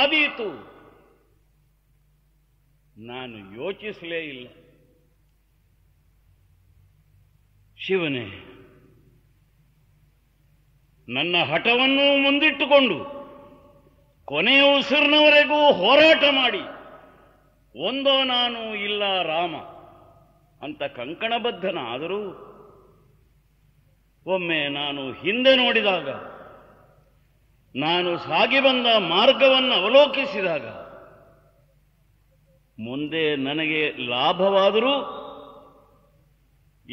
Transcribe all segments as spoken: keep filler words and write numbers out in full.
ಆದೀತು, ನಾನು ಯೋಚಿಸಲೇ ಇಲ್ಲ. ಶಿವನೇ, ನನ್ನ ಹಠವನ್ನು ಮುಂದಿಟ್ಟುಕೊಂಡು ಕೊನೆಯ ಉಸಿರಿನವರೆಗೂ ಹೋರಾಟ ಮಾಡಿ ಒಂದೋ ನಾನು ಇಲ್ಲ ರಾಮ ಅಂತ ಕಂಕಣಬದ್ಧನಾದರೂ ಒಮ್ಮೆ ನಾನು ಹಿಂದೆ ನೋಡಿದಾಗ, ನಾನು ಸಾಗಿ ಬಂದ ಮಾರ್ಗವನ್ನು ಅವಲೋಕಿಸಿದಾಗ, ಮುಂದೆ ನನಗೆ ಲಾಭವಾದರೂ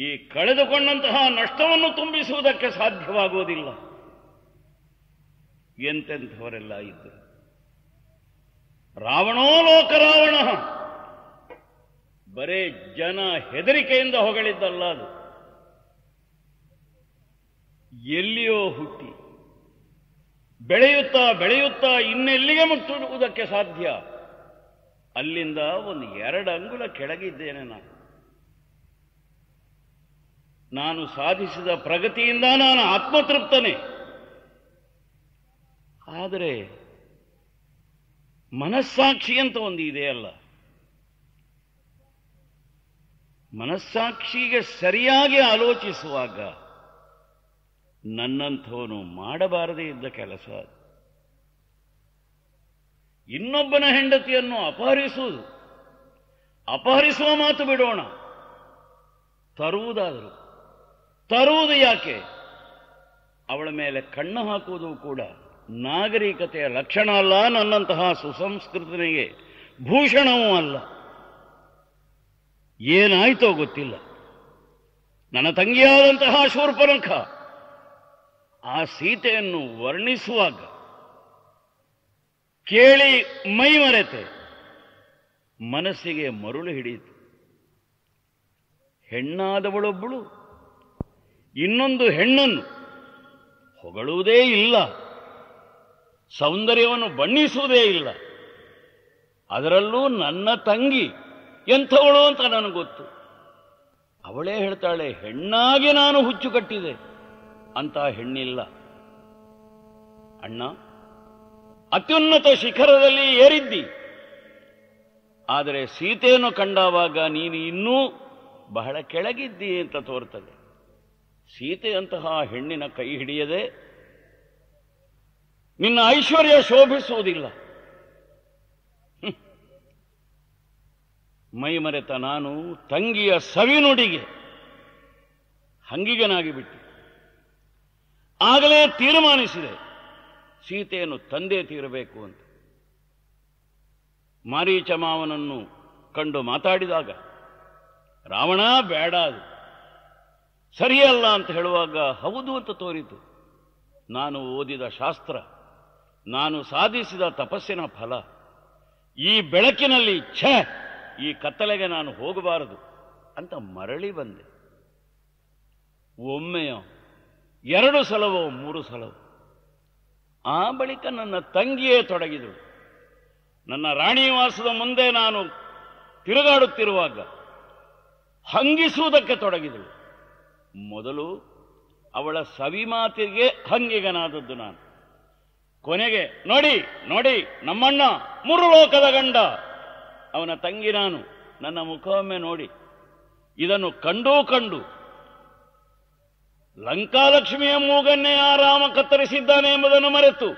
ಈ ಕಳೆದುಕೊಂಡಂತಹ ನಷ್ಟವನ್ನು ತುಂಬಿಸುವುದಕ್ಕೆ ಸಾಧ್ಯವಾಗುವುದಿಲ್ಲ. ಎಂತೆಂಥವರೆಲ್ಲ ಇದ್ದರು. ರಾವಣೋ ಲೋಕ ರಾವಣ, ಬರೇ ಜನ ಹೆದರಿಕೆಯಿಂದ ಹೊಗಳಿದ್ದಲ್ಲ ಅದು. ಎಲ್ಲಿಯೋ ಹುಟ್ಟಿ ಬೆಳೆಯುತ್ತಾ ಬೆಳೆಯುತ್ತಾ ಇನ್ನೆಲ್ಲಿಗೆ ಮುಟ್ಟುವುದಕ್ಕೆ ಸಾಧ್ಯ, ಅಲ್ಲಿಂದ ಒಂದು ಎರಡು ಅಂಗುಲ ಕೆಳಗಿದ್ದೇನೆ ನಾನು. ನಾನು ಸಾಧಿಸಿದ ಪ್ರಗತಿಯಿಂದ ನಾನು ಆತ್ಮತೃಪ್ತನೇ. ಆದರೆ ಮನಸ್ಸಾಕ್ಷಿ ಅಂತ ಒಂದು ಇದೆಯಲ್ಲ, ಮನಸ್ಸಾಕ್ಷಿಗೆ ಸರಿಯಾಗಿ ಆಲೋಚಿಸುವಾಗ ನನ್ನಂಥವನು ಮಾಡಬಾರದೇ ಇದ್ದ ಕೆಲಸ ಇನ್ನೊಬ್ಬನ ಹೆಂಡತಿಯನ್ನು ಅಪಹರಿಸುವುದು. ಅಪಹರಿಸುವ ಮಾತು ಬಿಡೋಣ, ತರುವುದಾದರೂ ತರುವುದು ಯಾಕೆ? ಅವಳ ಮೇಲೆ ಕಣ್ಣು ಹಾಕುವುದು ಕೂಡ ನಾಗರಿಕತೆಯ ಲಕ್ಷಣ ಅಲ್ಲ, ನನ್ನಂತಹ ಸುಸಂಸ್ಕೃತನಿಗೆ ಭೂಷಣವೂ ಅಲ್ಲ. ಏನಾಯಿತೋ ಗೊತ್ತಿಲ್ಲ. ನನ್ನ ತಂಗಿಯಾದಂತಹ ಶೂರ್ಪನಖ ಆ ಸೀತೆಯನ್ನು ವರ್ಣಿಸುವಾಗ ಕೇಳಿ ಮೈ ಮರೆತೆ, ಮನಸ್ಸಿಗೆ ಮರುಳು ಹಿಡಿಯಿತು. ಹೆಣ್ಣಾದವಳೊಬ್ಬಳು ಇನ್ನೊಂದು ಹೆಣ್ಣನ್ನು ಹೊಗಳುವುದೇ ಇಲ್ಲ, ಸೌಂದರ್ಯವನ್ನು ಬಣ್ಣಿಸುವುದೇ ಇಲ್ಲ, ಅದರಲ್ಲೂ ನನ್ನ ತಂಗಿ ಎಂಥವಳು ಅಂತ ನನಗೆ ಗೊತ್ತು. ಅವಳೇ ಹೇಳ್ತಾಳೆ, ಹೆಣ್ಣಾಗಿ ನಾನು ಹುಚ್ಚು ಕಟ್ಟಿದೆ ಅಂತ. ಹೆಣ್ಣಿಲ್ಲ ಅಣ್ಣ, ಅತ್ಯುನ್ನತ ಶಿಖರದಲ್ಲಿ ಏರಿದ್ದಿ, ಆದರೆ ಸೀತೆಯನ್ನು ಕಂಡಾವಾಗ ನೀನು ಇನ್ನೂ ಬಹಳ ಕೆಳಗಿದ್ದಿ ಅಂತ ತೋರ್ತದೆ. ಸೀತೆಯಂತಹ ಹೆಣ್ಣಿನ ಕೈ ಹಿಡಿಯದೆ ನಿನ್ನ ಐಶ್ವರ್ಯ ಶೋಭಿಸುವುದಿಲ್ಲ. ಮೈಮರೆತ ನಾನು ತಂಗಿಯ ಸವಿನುಡಿಗೆ ಹಂಗಿಗನಾಗಿ ಬಿಟ್ಟೆ. ಆಗಲೇ ತೀರ್ಮಾನಿಸಿದೆ, ಸೀತೆಯನ್ನು ತಂದೆ ತೀರಬೇಕು ಅಂತ. ಮಾರೀಚ ಮಾವನನ್ನು ಕಂಡು ಮಾತಾಡಿದಾಗ ರಾವಣ ಬೇಡ, ಅದು ಸರಿಯಲ್ಲ ಅಂತ ಹೇಳುವಾಗ ಹೌದು ಅಂತ ತೋರಿತು. ನಾನು ಓದಿದ ಶಾಸ್ತ್ರ, ನಾನು ಸಾಧಿಸಿದ ತಪಸ್ಸಿನ ಫಲ, ಈ ಬೆಳಕಿನಲ್ಲಿ ಛೆ ಈ ಕತ್ತಲೆಗೆ ನಾನು ಹೋಗಬಾರದು ಅಂತ ಮರಳಿ ಬಂದೆ. ಒಮ್ಮೆಯ ಎರಡು ಸಲವೋ ಮೂರು ಸಲವೋ. ಆ ಬಳಿಕ ನನ್ನ ತಂಗಿಯೇ ತೊಡಗಿದಳು. ನನ್ನ ರಾಣಿವಾಸದ ಮುಂದೆ ನಾನು ತಿರುಗಾಡುತ್ತಿರುವಾಗ ಹಂಗಿಸುವುದಕ್ಕೆ ತೊಡಗಿದಳು. ಮೊದಲು ಅವಳ ಸವಿಮಾತಿಗೆ ಹಂಗಿಗನಾದದ್ದು ನಾನು. ಕೊನೆಗೆ ನೋಡಿ ನೋಡಿ ನಮ್ಮಣ್ಣ ಮೂರು ಲೋಕದ ಗಂಡ, ಅವನ ತಂಗಿ ನಾನು. ನನ್ನ ಮುಖವೊಮ್ಮೆ ನೋಡಿ, ಇದನ್ನು ಕಂಡೂ ಕಂಡು ಲಂಕಾಲಕ್ಷ್ಮಿಯ ಮೂಗನ್ನೇ ಆ ರಾಮ ಕತ್ತರಿಸಿದ್ದಾನೆ ಎಂಬುದನ್ನು ಮರೆತು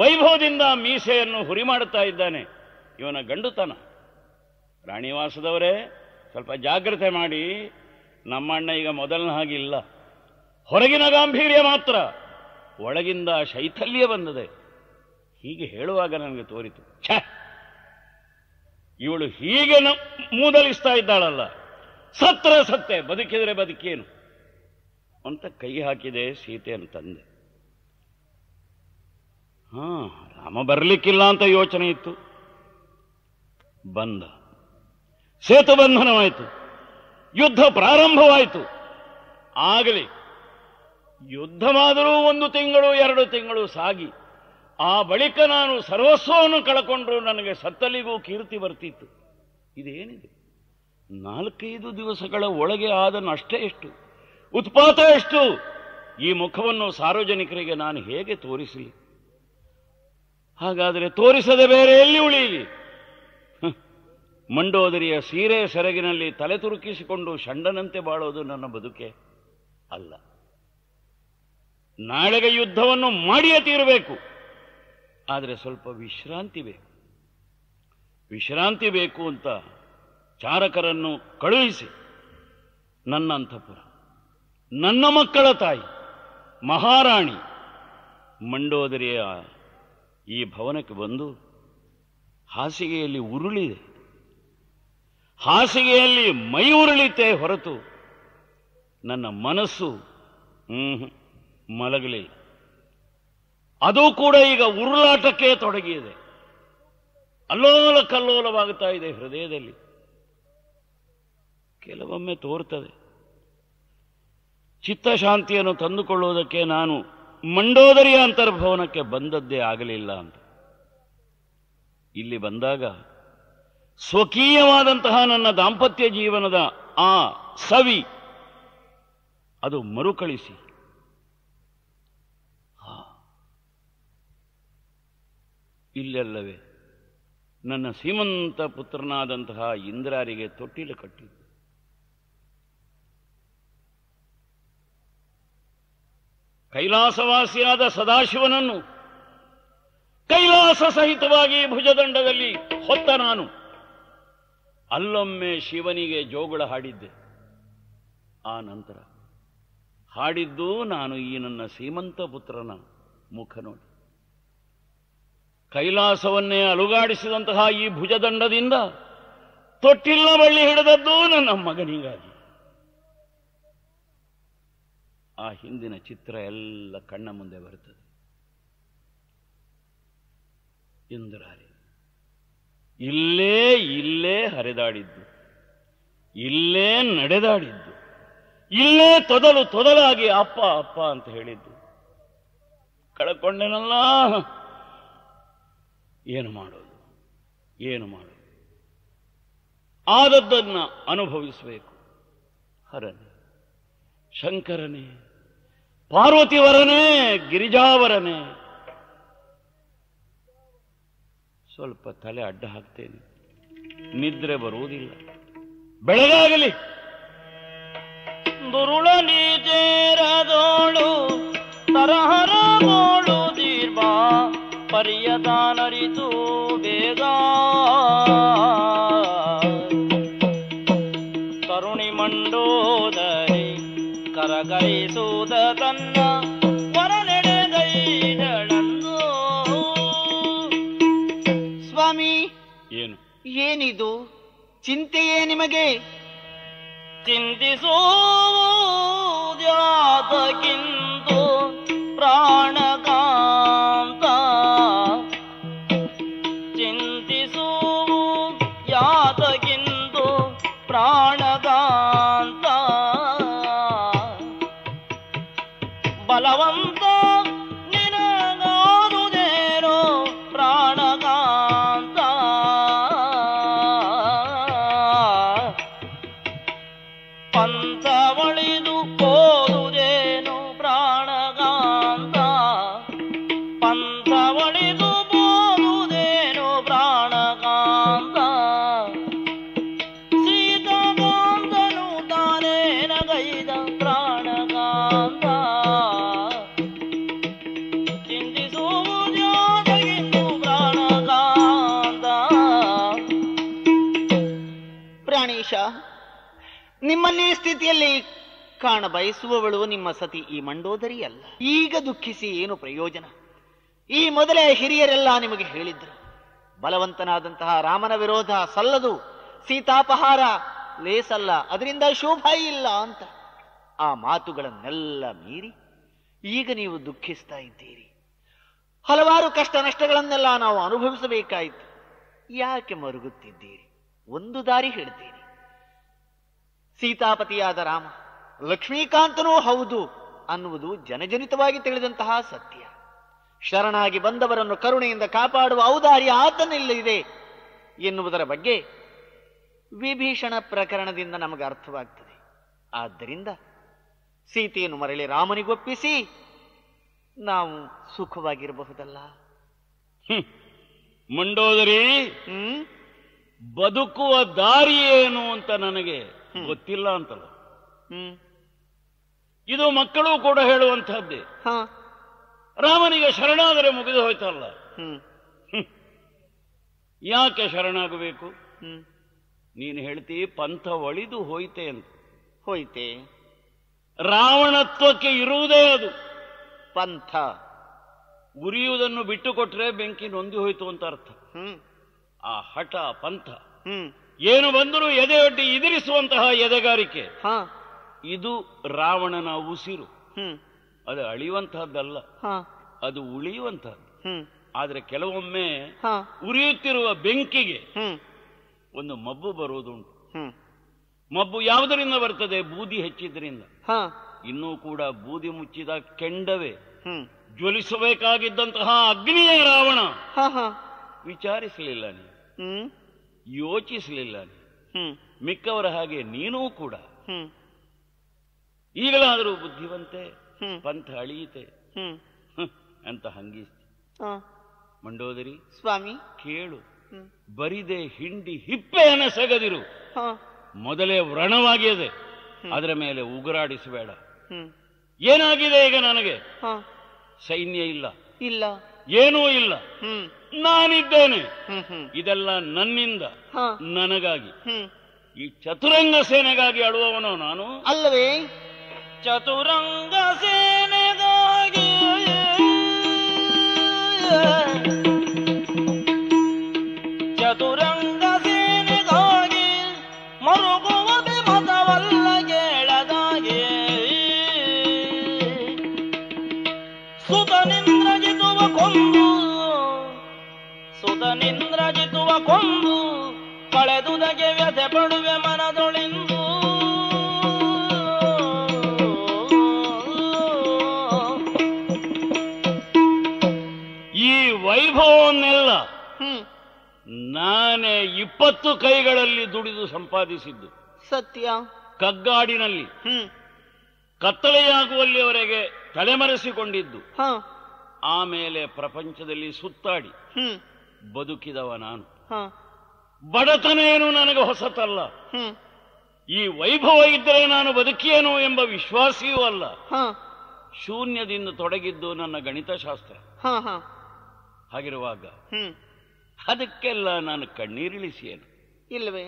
ವೈಭವದಿಂದ ಮೀಸೆಯನ್ನು ಹುರಿ ಮಾಡುತ್ತಾ ಇದ್ದಾನೆ ಇವನ ಗಂಡುತನ. ರಾಣಿವಾಸದವರೇ, ಸ್ವಲ್ಪ ಜಾಗ್ರತೆ ಮಾಡಿ, ನಮ್ಮಣ್ಣ ಈಗ ಮೊದಲನ ಹಾಗಿಲ್ಲ. ಹೊರಗಿನ ಗಾಂಭೀರ್ಯ ಮಾತ್ರ, ಒಳಗಿಂದ ಶೈಥಲ್ಯ ಬಂದದೆ. ಹೀಗೆ ಹೇಳುವಾಗ ನನಗೆ ತೋರಿತು, ಛ ಇವಳು ಹೀಗೆ ಮೂದಲಿಸ್ತಾ ಇದ್ದಾಳಲ್ಲ, ಸತ್ರ ಸತ್ತೆ ಬದುಕಿದರೆ ಬದುಕೇನು ಅಂತ ಕೈ ಹಾಕಿದೆ. ಸೀತೆಯನ್ನು ತಂದೆ. ಹಾ, ರಾಮ ಬರಲಿಕ್ಕಿಲ್ಲ ಅಂತ ಯೋಚನೆ ಇತ್ತು, ಬಂದ. ಸೇತು ಬಂಧನವಾಯಿತು, ಯುದ್ಧ ಪ್ರಾರಂಭವಾಯಿತು. ಆಗಲಿ ಯುದ್ಧವಾದರೂ ಒಂದು ತಿಂಗಳು ಎರಡು ತಿಂಗಳು ಸಾಗಿ, ಆ ಬಳಿಕ ನಾನು ಸರ್ವಸ್ವವನ್ನು ಕಳಕೊಂಡ್ರು ನನಗೆ ಸತ್ತಲಿಗೂ ಕೀರ್ತಿ ಬರ್ತಿತ್ತು. ಇದೇನಿದೆ? ನಾಲ್ಕೈದು ದಿವಸಗಳ ಒಳಗೆ ಆದ ನಷ್ಟೇ ಎಷ್ಟು, ಉತ್ಪಾತ ಎಷ್ಟು! ಈ ಮುಖವನ್ನು ಸಾರ್ವಜನಿಕರಿಗೆ ನಾನು ಹೇಗೆ ತೋರಿಸಲಿ? ಹಾಗಾದರೆ ತೋರಿಸದೆ ಬೇರೆ ಎಲ್ಲಿ ಉಳಿಯಲಿ? ಮಂಡೋದರಿಯ ಸೀರೆ ಸೆರಗಿನಲ್ಲಿ ತಲೆ ತುರುಕಿಸಿಕೊಂಡು ಷಂಡನಂತೆ ಬಾಳೋದು ನನ್ನ ಬದುಕೆ ಅಲ್ಲ. ನಾಳೆಗೆ ಯುದ್ಧವನ್ನು ಮಾಡಿಯೇ ತೀರಬೇಕು, ಆದರೆ ಸ್ವಲ್ಪ ವಿಶ್ರಾಂತಿ ಬೇಕು. ವಿಶ್ರಾಂತಿ ಬೇಕು ಅಂತ ಚಾರಕರನ್ನು ಕಳುಹಿಸಿ ನನ್ನ ಅಂತಃಪುರ, ನನ್ನ ಮಕ್ಕಳ ತಾಯಿ ಮಹಾರಾಣಿ ಮಂಡೋದರಿಯ ಈ ಭವನಕ್ಕೆ ಬಂದು ಹಾಸಿಗೆಯಲ್ಲಿ ಉರುಳಿದೆ. ಹಾಸಿಗೆಯಲ್ಲಿ ಮೈ ಉರುಳಿತೆ ಹೊರತು ನನ್ನ ಮನಸ್ಸು ಹ್ಞೂ ಮಲಗಲಿಲ್ಲ. ಅದು ಕೂಡ ಈಗ ಉರುಳಾಟಕ್ಕೆ ತೊಡಗಿದೆ. ಅಲ್ಲೋಲ ಕಲ್ಲೋಲವಾಗುತ್ತಾ ಇದೆ ಹೃದಯದಲ್ಲಿ. ಕೆಲವೊಮ್ಮೆ ತೋರ್ತದೆ, ಚಿತ್ತಶಾಂತಿಯನ್ನು ತಂದುಕೊಳ್ಳುವುದಕ್ಕೆ ನಾನು ಮಂಡೋದರಿಯ ಅಂತರ್ಭವನಕ್ಕೆ ಬಂದದ್ದೇ ಆಗಲಿಲ್ಲ ಅಂತ. ಇಲ್ಲಿ ಬಂದಾಗ ಸ್ವಕೀಯವಾದಂತಹ ನನ್ನ ದಾಂಪತ್ಯ ಜೀವನದ ಆ ಸವಿ ಅದು ಮರುಕಳಿಸಿ ಇಲ್ಲೆಲ್ಲವೇ ನನ್ನ ಸೀಮಂತ ಪುತ್ರನಾದಂತಹ ಇಂದ್ರಾರಿಗೆ ತೊಟ್ಟಿಲು ಕಟ್ಟಿದ್ದು. ಕೈಲಾಸವಾಸಿಯಾದ ಸದಾಶಿವನನ್ನು ಕೈಲಾಸ ಸಹಿತವಾಗಿ ಭುಜದಂಡದಲ್ಲಿ ಹೊತ್ತ ನಾನು ಅಲ್ಲೊಮ್ಮೆ ಶಿವನಿಗೆ ಜೋಗುಳ ಹಾಡಿದ್ದೆ. ಆ ನಂತರ ಹಾಡಿದ್ದು ನಾನು ಈ ನನ್ನ ಸೀಮಂತ ಪುತ್ರನ ಮುಖ ನೋಡಿ. ಕೈಲಾಸವನ್ನೇ ಅಲುಗಾಡಿಸಿದಂತಹ ಈ ಭುಜದಂಡದಿಂದ ತೊಟ್ಟಿಲ್ಲ ಬಳ್ಳಿ ಹಿಡಿದದ್ದು ನನ್ನ ಮಗನಿಗಾಗಿ. ಆ ಹಿಂದಿನ ಚಿತ್ರ ಎಲ್ಲ ಕಣ್ಣ ಮುಂದೆ ಬರುತ್ತದೆ. ಇಂದ್ರಾರಿ ಇಲ್ಲೇ ಇಲ್ಲೇ ಹರಿದಾಡಿದ್ದು, ಇಲ್ಲೇ ನಡೆದಾಡಿದ್ದು, ಇಲ್ಲೇ ತೊದಲು ತೊದಲಾಗಿ ಅಪ್ಪ ಅಪ್ಪ ಅಂತ ಹೇಳಿದ್ದು. ಕಳ್ಕೊಂಡೆನಲ್ಲ, ಏನು ಮಾಡೋದು ಏನು ಮಾಡೋದು? ಆದದ್ದನ್ನು ಅನುಭವಿಸಬೇಕು. ಹರನೇ ಶಂಕರನೇ ಪಾರ್ವತಿವರನೇ ಗಿರಿಜಾವರನೇ, ಸ್ವಲ್ಪ ತಲೆ ಅಡ್ಡ ಹಾಕ್ತೇನೆ, ನಿದ್ರೆ ಬರುವುದಿಲ್ಲ. ಬೆಳಗಾಗಲಿ. ದುರುಳ ನೀಚೇರದೋಳು ತರಹರ ಗೋಳು ದೀರ್ಘ ಪರ್ಯದಾನರಿತು ಬೇಗ ಕರುಣಿ ಮಂಡೋದರಿ ಕರಗೈಸುವುದ ತನ್ನ ಏನು ಏನಿದು ಚಿಂತೆಯೇ ನಿಮಗೆ? ಚಿಂತಿಸೋದ್ಯಾತಕ್ಕಿಂತು ಪ್ರಾಣಕಾಂತ ಚಿಂತಿಸೋದ್ಯಾತಕ್ಕಿಂತು ಪ್ರಾಣಕಾಂತ ಬಲವಂತ ನಿಮ್ಮನ್ನೇ ಸ್ಥಿತಿಯಲ್ಲಿ ಕಾಣಬಯಸುವವಳು ನಿಮ್ಮ ಸತಿ ಈ ಮಂಡೋದರಿಯಲ್ಲ. ಈಗ ದುಃಖಿಸಿ ಏನು ಪ್ರಯೋಜನ? ಈ ಮೊದಲೇ ಹಿರಿಯರೆಲ್ಲ ನಿಮಗೆ ಹೇಳಿದ್ರು, ಬಲವಂತನಾದಂತಹ ರಾಮನ ವಿರೋಧ ಸಲ್ಲದು, ಸೀತಾಪಹಾರ ಲೇಸಲ್ಲ, ಅದರಿಂದ ಶೋಭೆ ಇಲ್ಲ ಅಂತ. ಆ ಮಾತುಗಳನ್ನೆಲ್ಲ ಮೀರಿ ಈಗ ನೀವು ದುಃಖಿಸ್ತಾ ಇದ್ದೀರಿ. ಹಲವಾರು ಕಷ್ಟ ನಷ್ಟಗಳನ್ನೆಲ್ಲ ನಾವು ಅನುಭವಿಸಬೇಕಾಯಿತು. ಯಾಕೆ ಮರುಗುತ್ತಿದ್ದೀರಿ? ಒಂದು ದಾರಿ ಹೇಳ್ತೀರಿ, ಸೀತಾಪತಿಯಾದ ರಾಮ ಲಕ್ಷ್ಮೀಕಾಂತನೂ ಹೌದು ಅನ್ನುವುದು ಜನಜನಿತವಾಗಿ ತಿಳಿದಂತಹ ಸತ್ಯ. ಶರಣಾಗಿ ಬಂದವರನ್ನು ಕರುಣೆಯಿಂದ ಕಾಪಾಡುವ ಔದಾರ್ಯ ಆತನಲ್ಲಿದೆ ಎನ್ನುವುದರ ಬಗ್ಗೆ ವಿಭೀಷಣ ಪ್ರಕರಣದಿಂದ ನಮಗೆ ಅರ್ಥವಾಗ್ತದೆ. ಆದ್ದರಿಂದ ಸೀತೆಯನ್ನು ಮರಳಿ ರಾಮನಿಗೊಪ್ಪಿಸಿ ನಾವು ಸುಖವಾಗಿರಬಹುದಲ್ಲ. ಮಂಡೋದರಿ ಬದುಕುವ ದಾರಿ ಏನು ಅಂತ ನನಗೆ ಗೊತ್ತಿಲ್ಲ ಅಂತಲ್ಲ. ಇದು ಮಕ್ಕಳು ಕೂಡ ಹೇಳುವಂತಹದ್ದೇ. ರಾಮನಿಗೆ ಶರಣಾದರೆ ಮುಗಿದು ಹೋಯ್ತಲ್ಲ, ಯಾಕೆ ಶರಣಾಗಬೇಕು? ನೀನು ಹೇಳ್ತಿ ಪಂಥ ಒಳಿದು ಹೋಯ್ತೆ ಅಂತ. ಹೋಯ್ತೆ, ರಾವಣತ್ವಕ್ಕೆ ಇರುವುದೇ ಅದು ಪಂಥ. ಉರಿಯುವುದನ್ನು ಬಿಟ್ಟು ಕೊಟ್ರೆ ಬೆಂಕಿ ನೊಂದಿ ಹೋಯ್ತು ಅಂತ ಅರ್ಥ. ಆ ಹಠ ಪಂಥ ಏನು ಬಂದರೂ ಎದೆಯೊಡ್ಡಿ ಎದುರಿಸುವಂತಹ ಎದೆಗಾರಿಕೆ, ಇದು ರಾವಣನ ಉಸಿರು. ಅದು ಅಳಿಯುವಂತಹದ್ದಲ್ಲ, ಅದು ಉಳಿಯುವಂತಹದ್ದು. ಆದ್ರೆ ಕೆಲವೊಮ್ಮೆ ಉರಿಯುತ್ತಿರುವ ಬೆಂಕಿಗೆ ಒಂದು ಮಬ್ಬು ಬರುವುದುಂಟು. ಮಬ್ಬು ಯಾವುದರಿಂದ ಬರ್ತದೆ? ಬೂದಿ ಹೆಚ್ಚಿದ್ರಿಂದ. ಇನ್ನೂ ಕೂಡ ಬೂದಿ ಮುಚ್ಚಿದ ಕೆಂಡವೇ ಜ್ವಲಿಸಬೇಕಾಗಿದ್ದಂತಹ ಅಗ್ನಿಯ ರಾವಣ ವಿಚಾರಿಸಲಿಲ್ಲ, ನೀ ಯೋಚಿಸಲಿಲ್ಲ. ನೀ ಮಿಕ್ಕವರ ಹಾಗೆ ನೀನೂ ಕೂಡ ಈಗಲಾದರೂ ಬುದ್ಧಿವಂತೆ, ಪಂಥ ಅಳಿಯಿತೆ ಅಂತ ಹಂಗಿಸ್ತಿ. ಮಂಡೋದರಿ ಸ್ವಾಮಿ ಕೇಳು, ಬರಿದೆ ಹಿಂಡಿ ಹಿಪ್ಪೆಯನ್ನು ಸಗದಿರು. ಮೊದಲೇ ವ್ರಣವಾಗಿದೆ, ಅದರ ಮೇಲೆ ಉಗುರಾಡಿಸಬೇಡ. ಏನಾಗಿದೆ ಈಗ ನನಗೆ? ಸೈನ್ಯ ಇಲ್ಲ, ಇಲ್ಲ, ಏನೂ ಇಲ್ಲ, ನಾನಿದ್ದೇನೆ. ಇದೆಲ್ಲ ನನ್ನಿಂದ, ನನಗಾಗಿ, ಈ ಚತುರಂಗ ಸೇನೆಗಾಗಿ ಅಳುವವನು ನಾನು ಅಲ್ಲವೇ? ಚತುರಂಗ ಸೇನೆಗಾಗಿ ಚತುರಂಗ ಸೇನೆಗಾಗಿ ಮರುಗುವುದೇ ಮತವಲ್ಲ ಕೇಳದಾಗೆ. ಸುತನಿಂದ್ರಜಿತುವ ಕೊಂದು ಸುತನಿಂದ್ರಜಿತುವ ಕೊಂದು ಕಳೆದುದಕ್ಕೆ ವ್ಯಥೆ ಪಡುವೆ ಮನದೊಳಿಂದು. ಈ ವೈಭವನ್ನೆಲ್ಲ ನಾನೇ ಇಪ್ಪತ್ತು ಕೈಗಳಲ್ಲಿ ದುಡಿದು ಸಂಪಾದಿಸಿದ್ದು. ಸತ್ಯ. ಕಗ್ಗಾಡಿನಲ್ಲಿ ಕತ್ತಲೆಯಾಗುವಲ್ಲಿವರೆಗೆ ತಲೆಮರೆಸಿಕೊಂಡಿದ್ದು, ಆಮೇಲೆ ಪ್ರಪಂಚದಲ್ಲಿ ಸುತ್ತಾಡಿ ಬದುಕಿದವ ನಾನು. ಬಡತನೇನು ನನಗೆ ಹೊಸತಲ್ಲ, ಈ ವೈಭವ ಇದ್ದರೆ ನಾನು ಬದುಕಿಯೇನು ಎಂಬ ವಿಶ್ವಾಸಿಯೂ ಅಲ್ಲ. ಶೂನ್ಯದಿಂದ ತೊಡಗಿದ್ದು ನನ್ನ ಗಣಿತಶಾಸ್ತ್ರ. ಹಾಗಿರುವಾಗ ಅದಕ್ಕೆಲ್ಲ ನಾನು ಕಣ್ಣೀರಿಳಿಸಿಯೇನು? ಇಲ್ಲವೇ?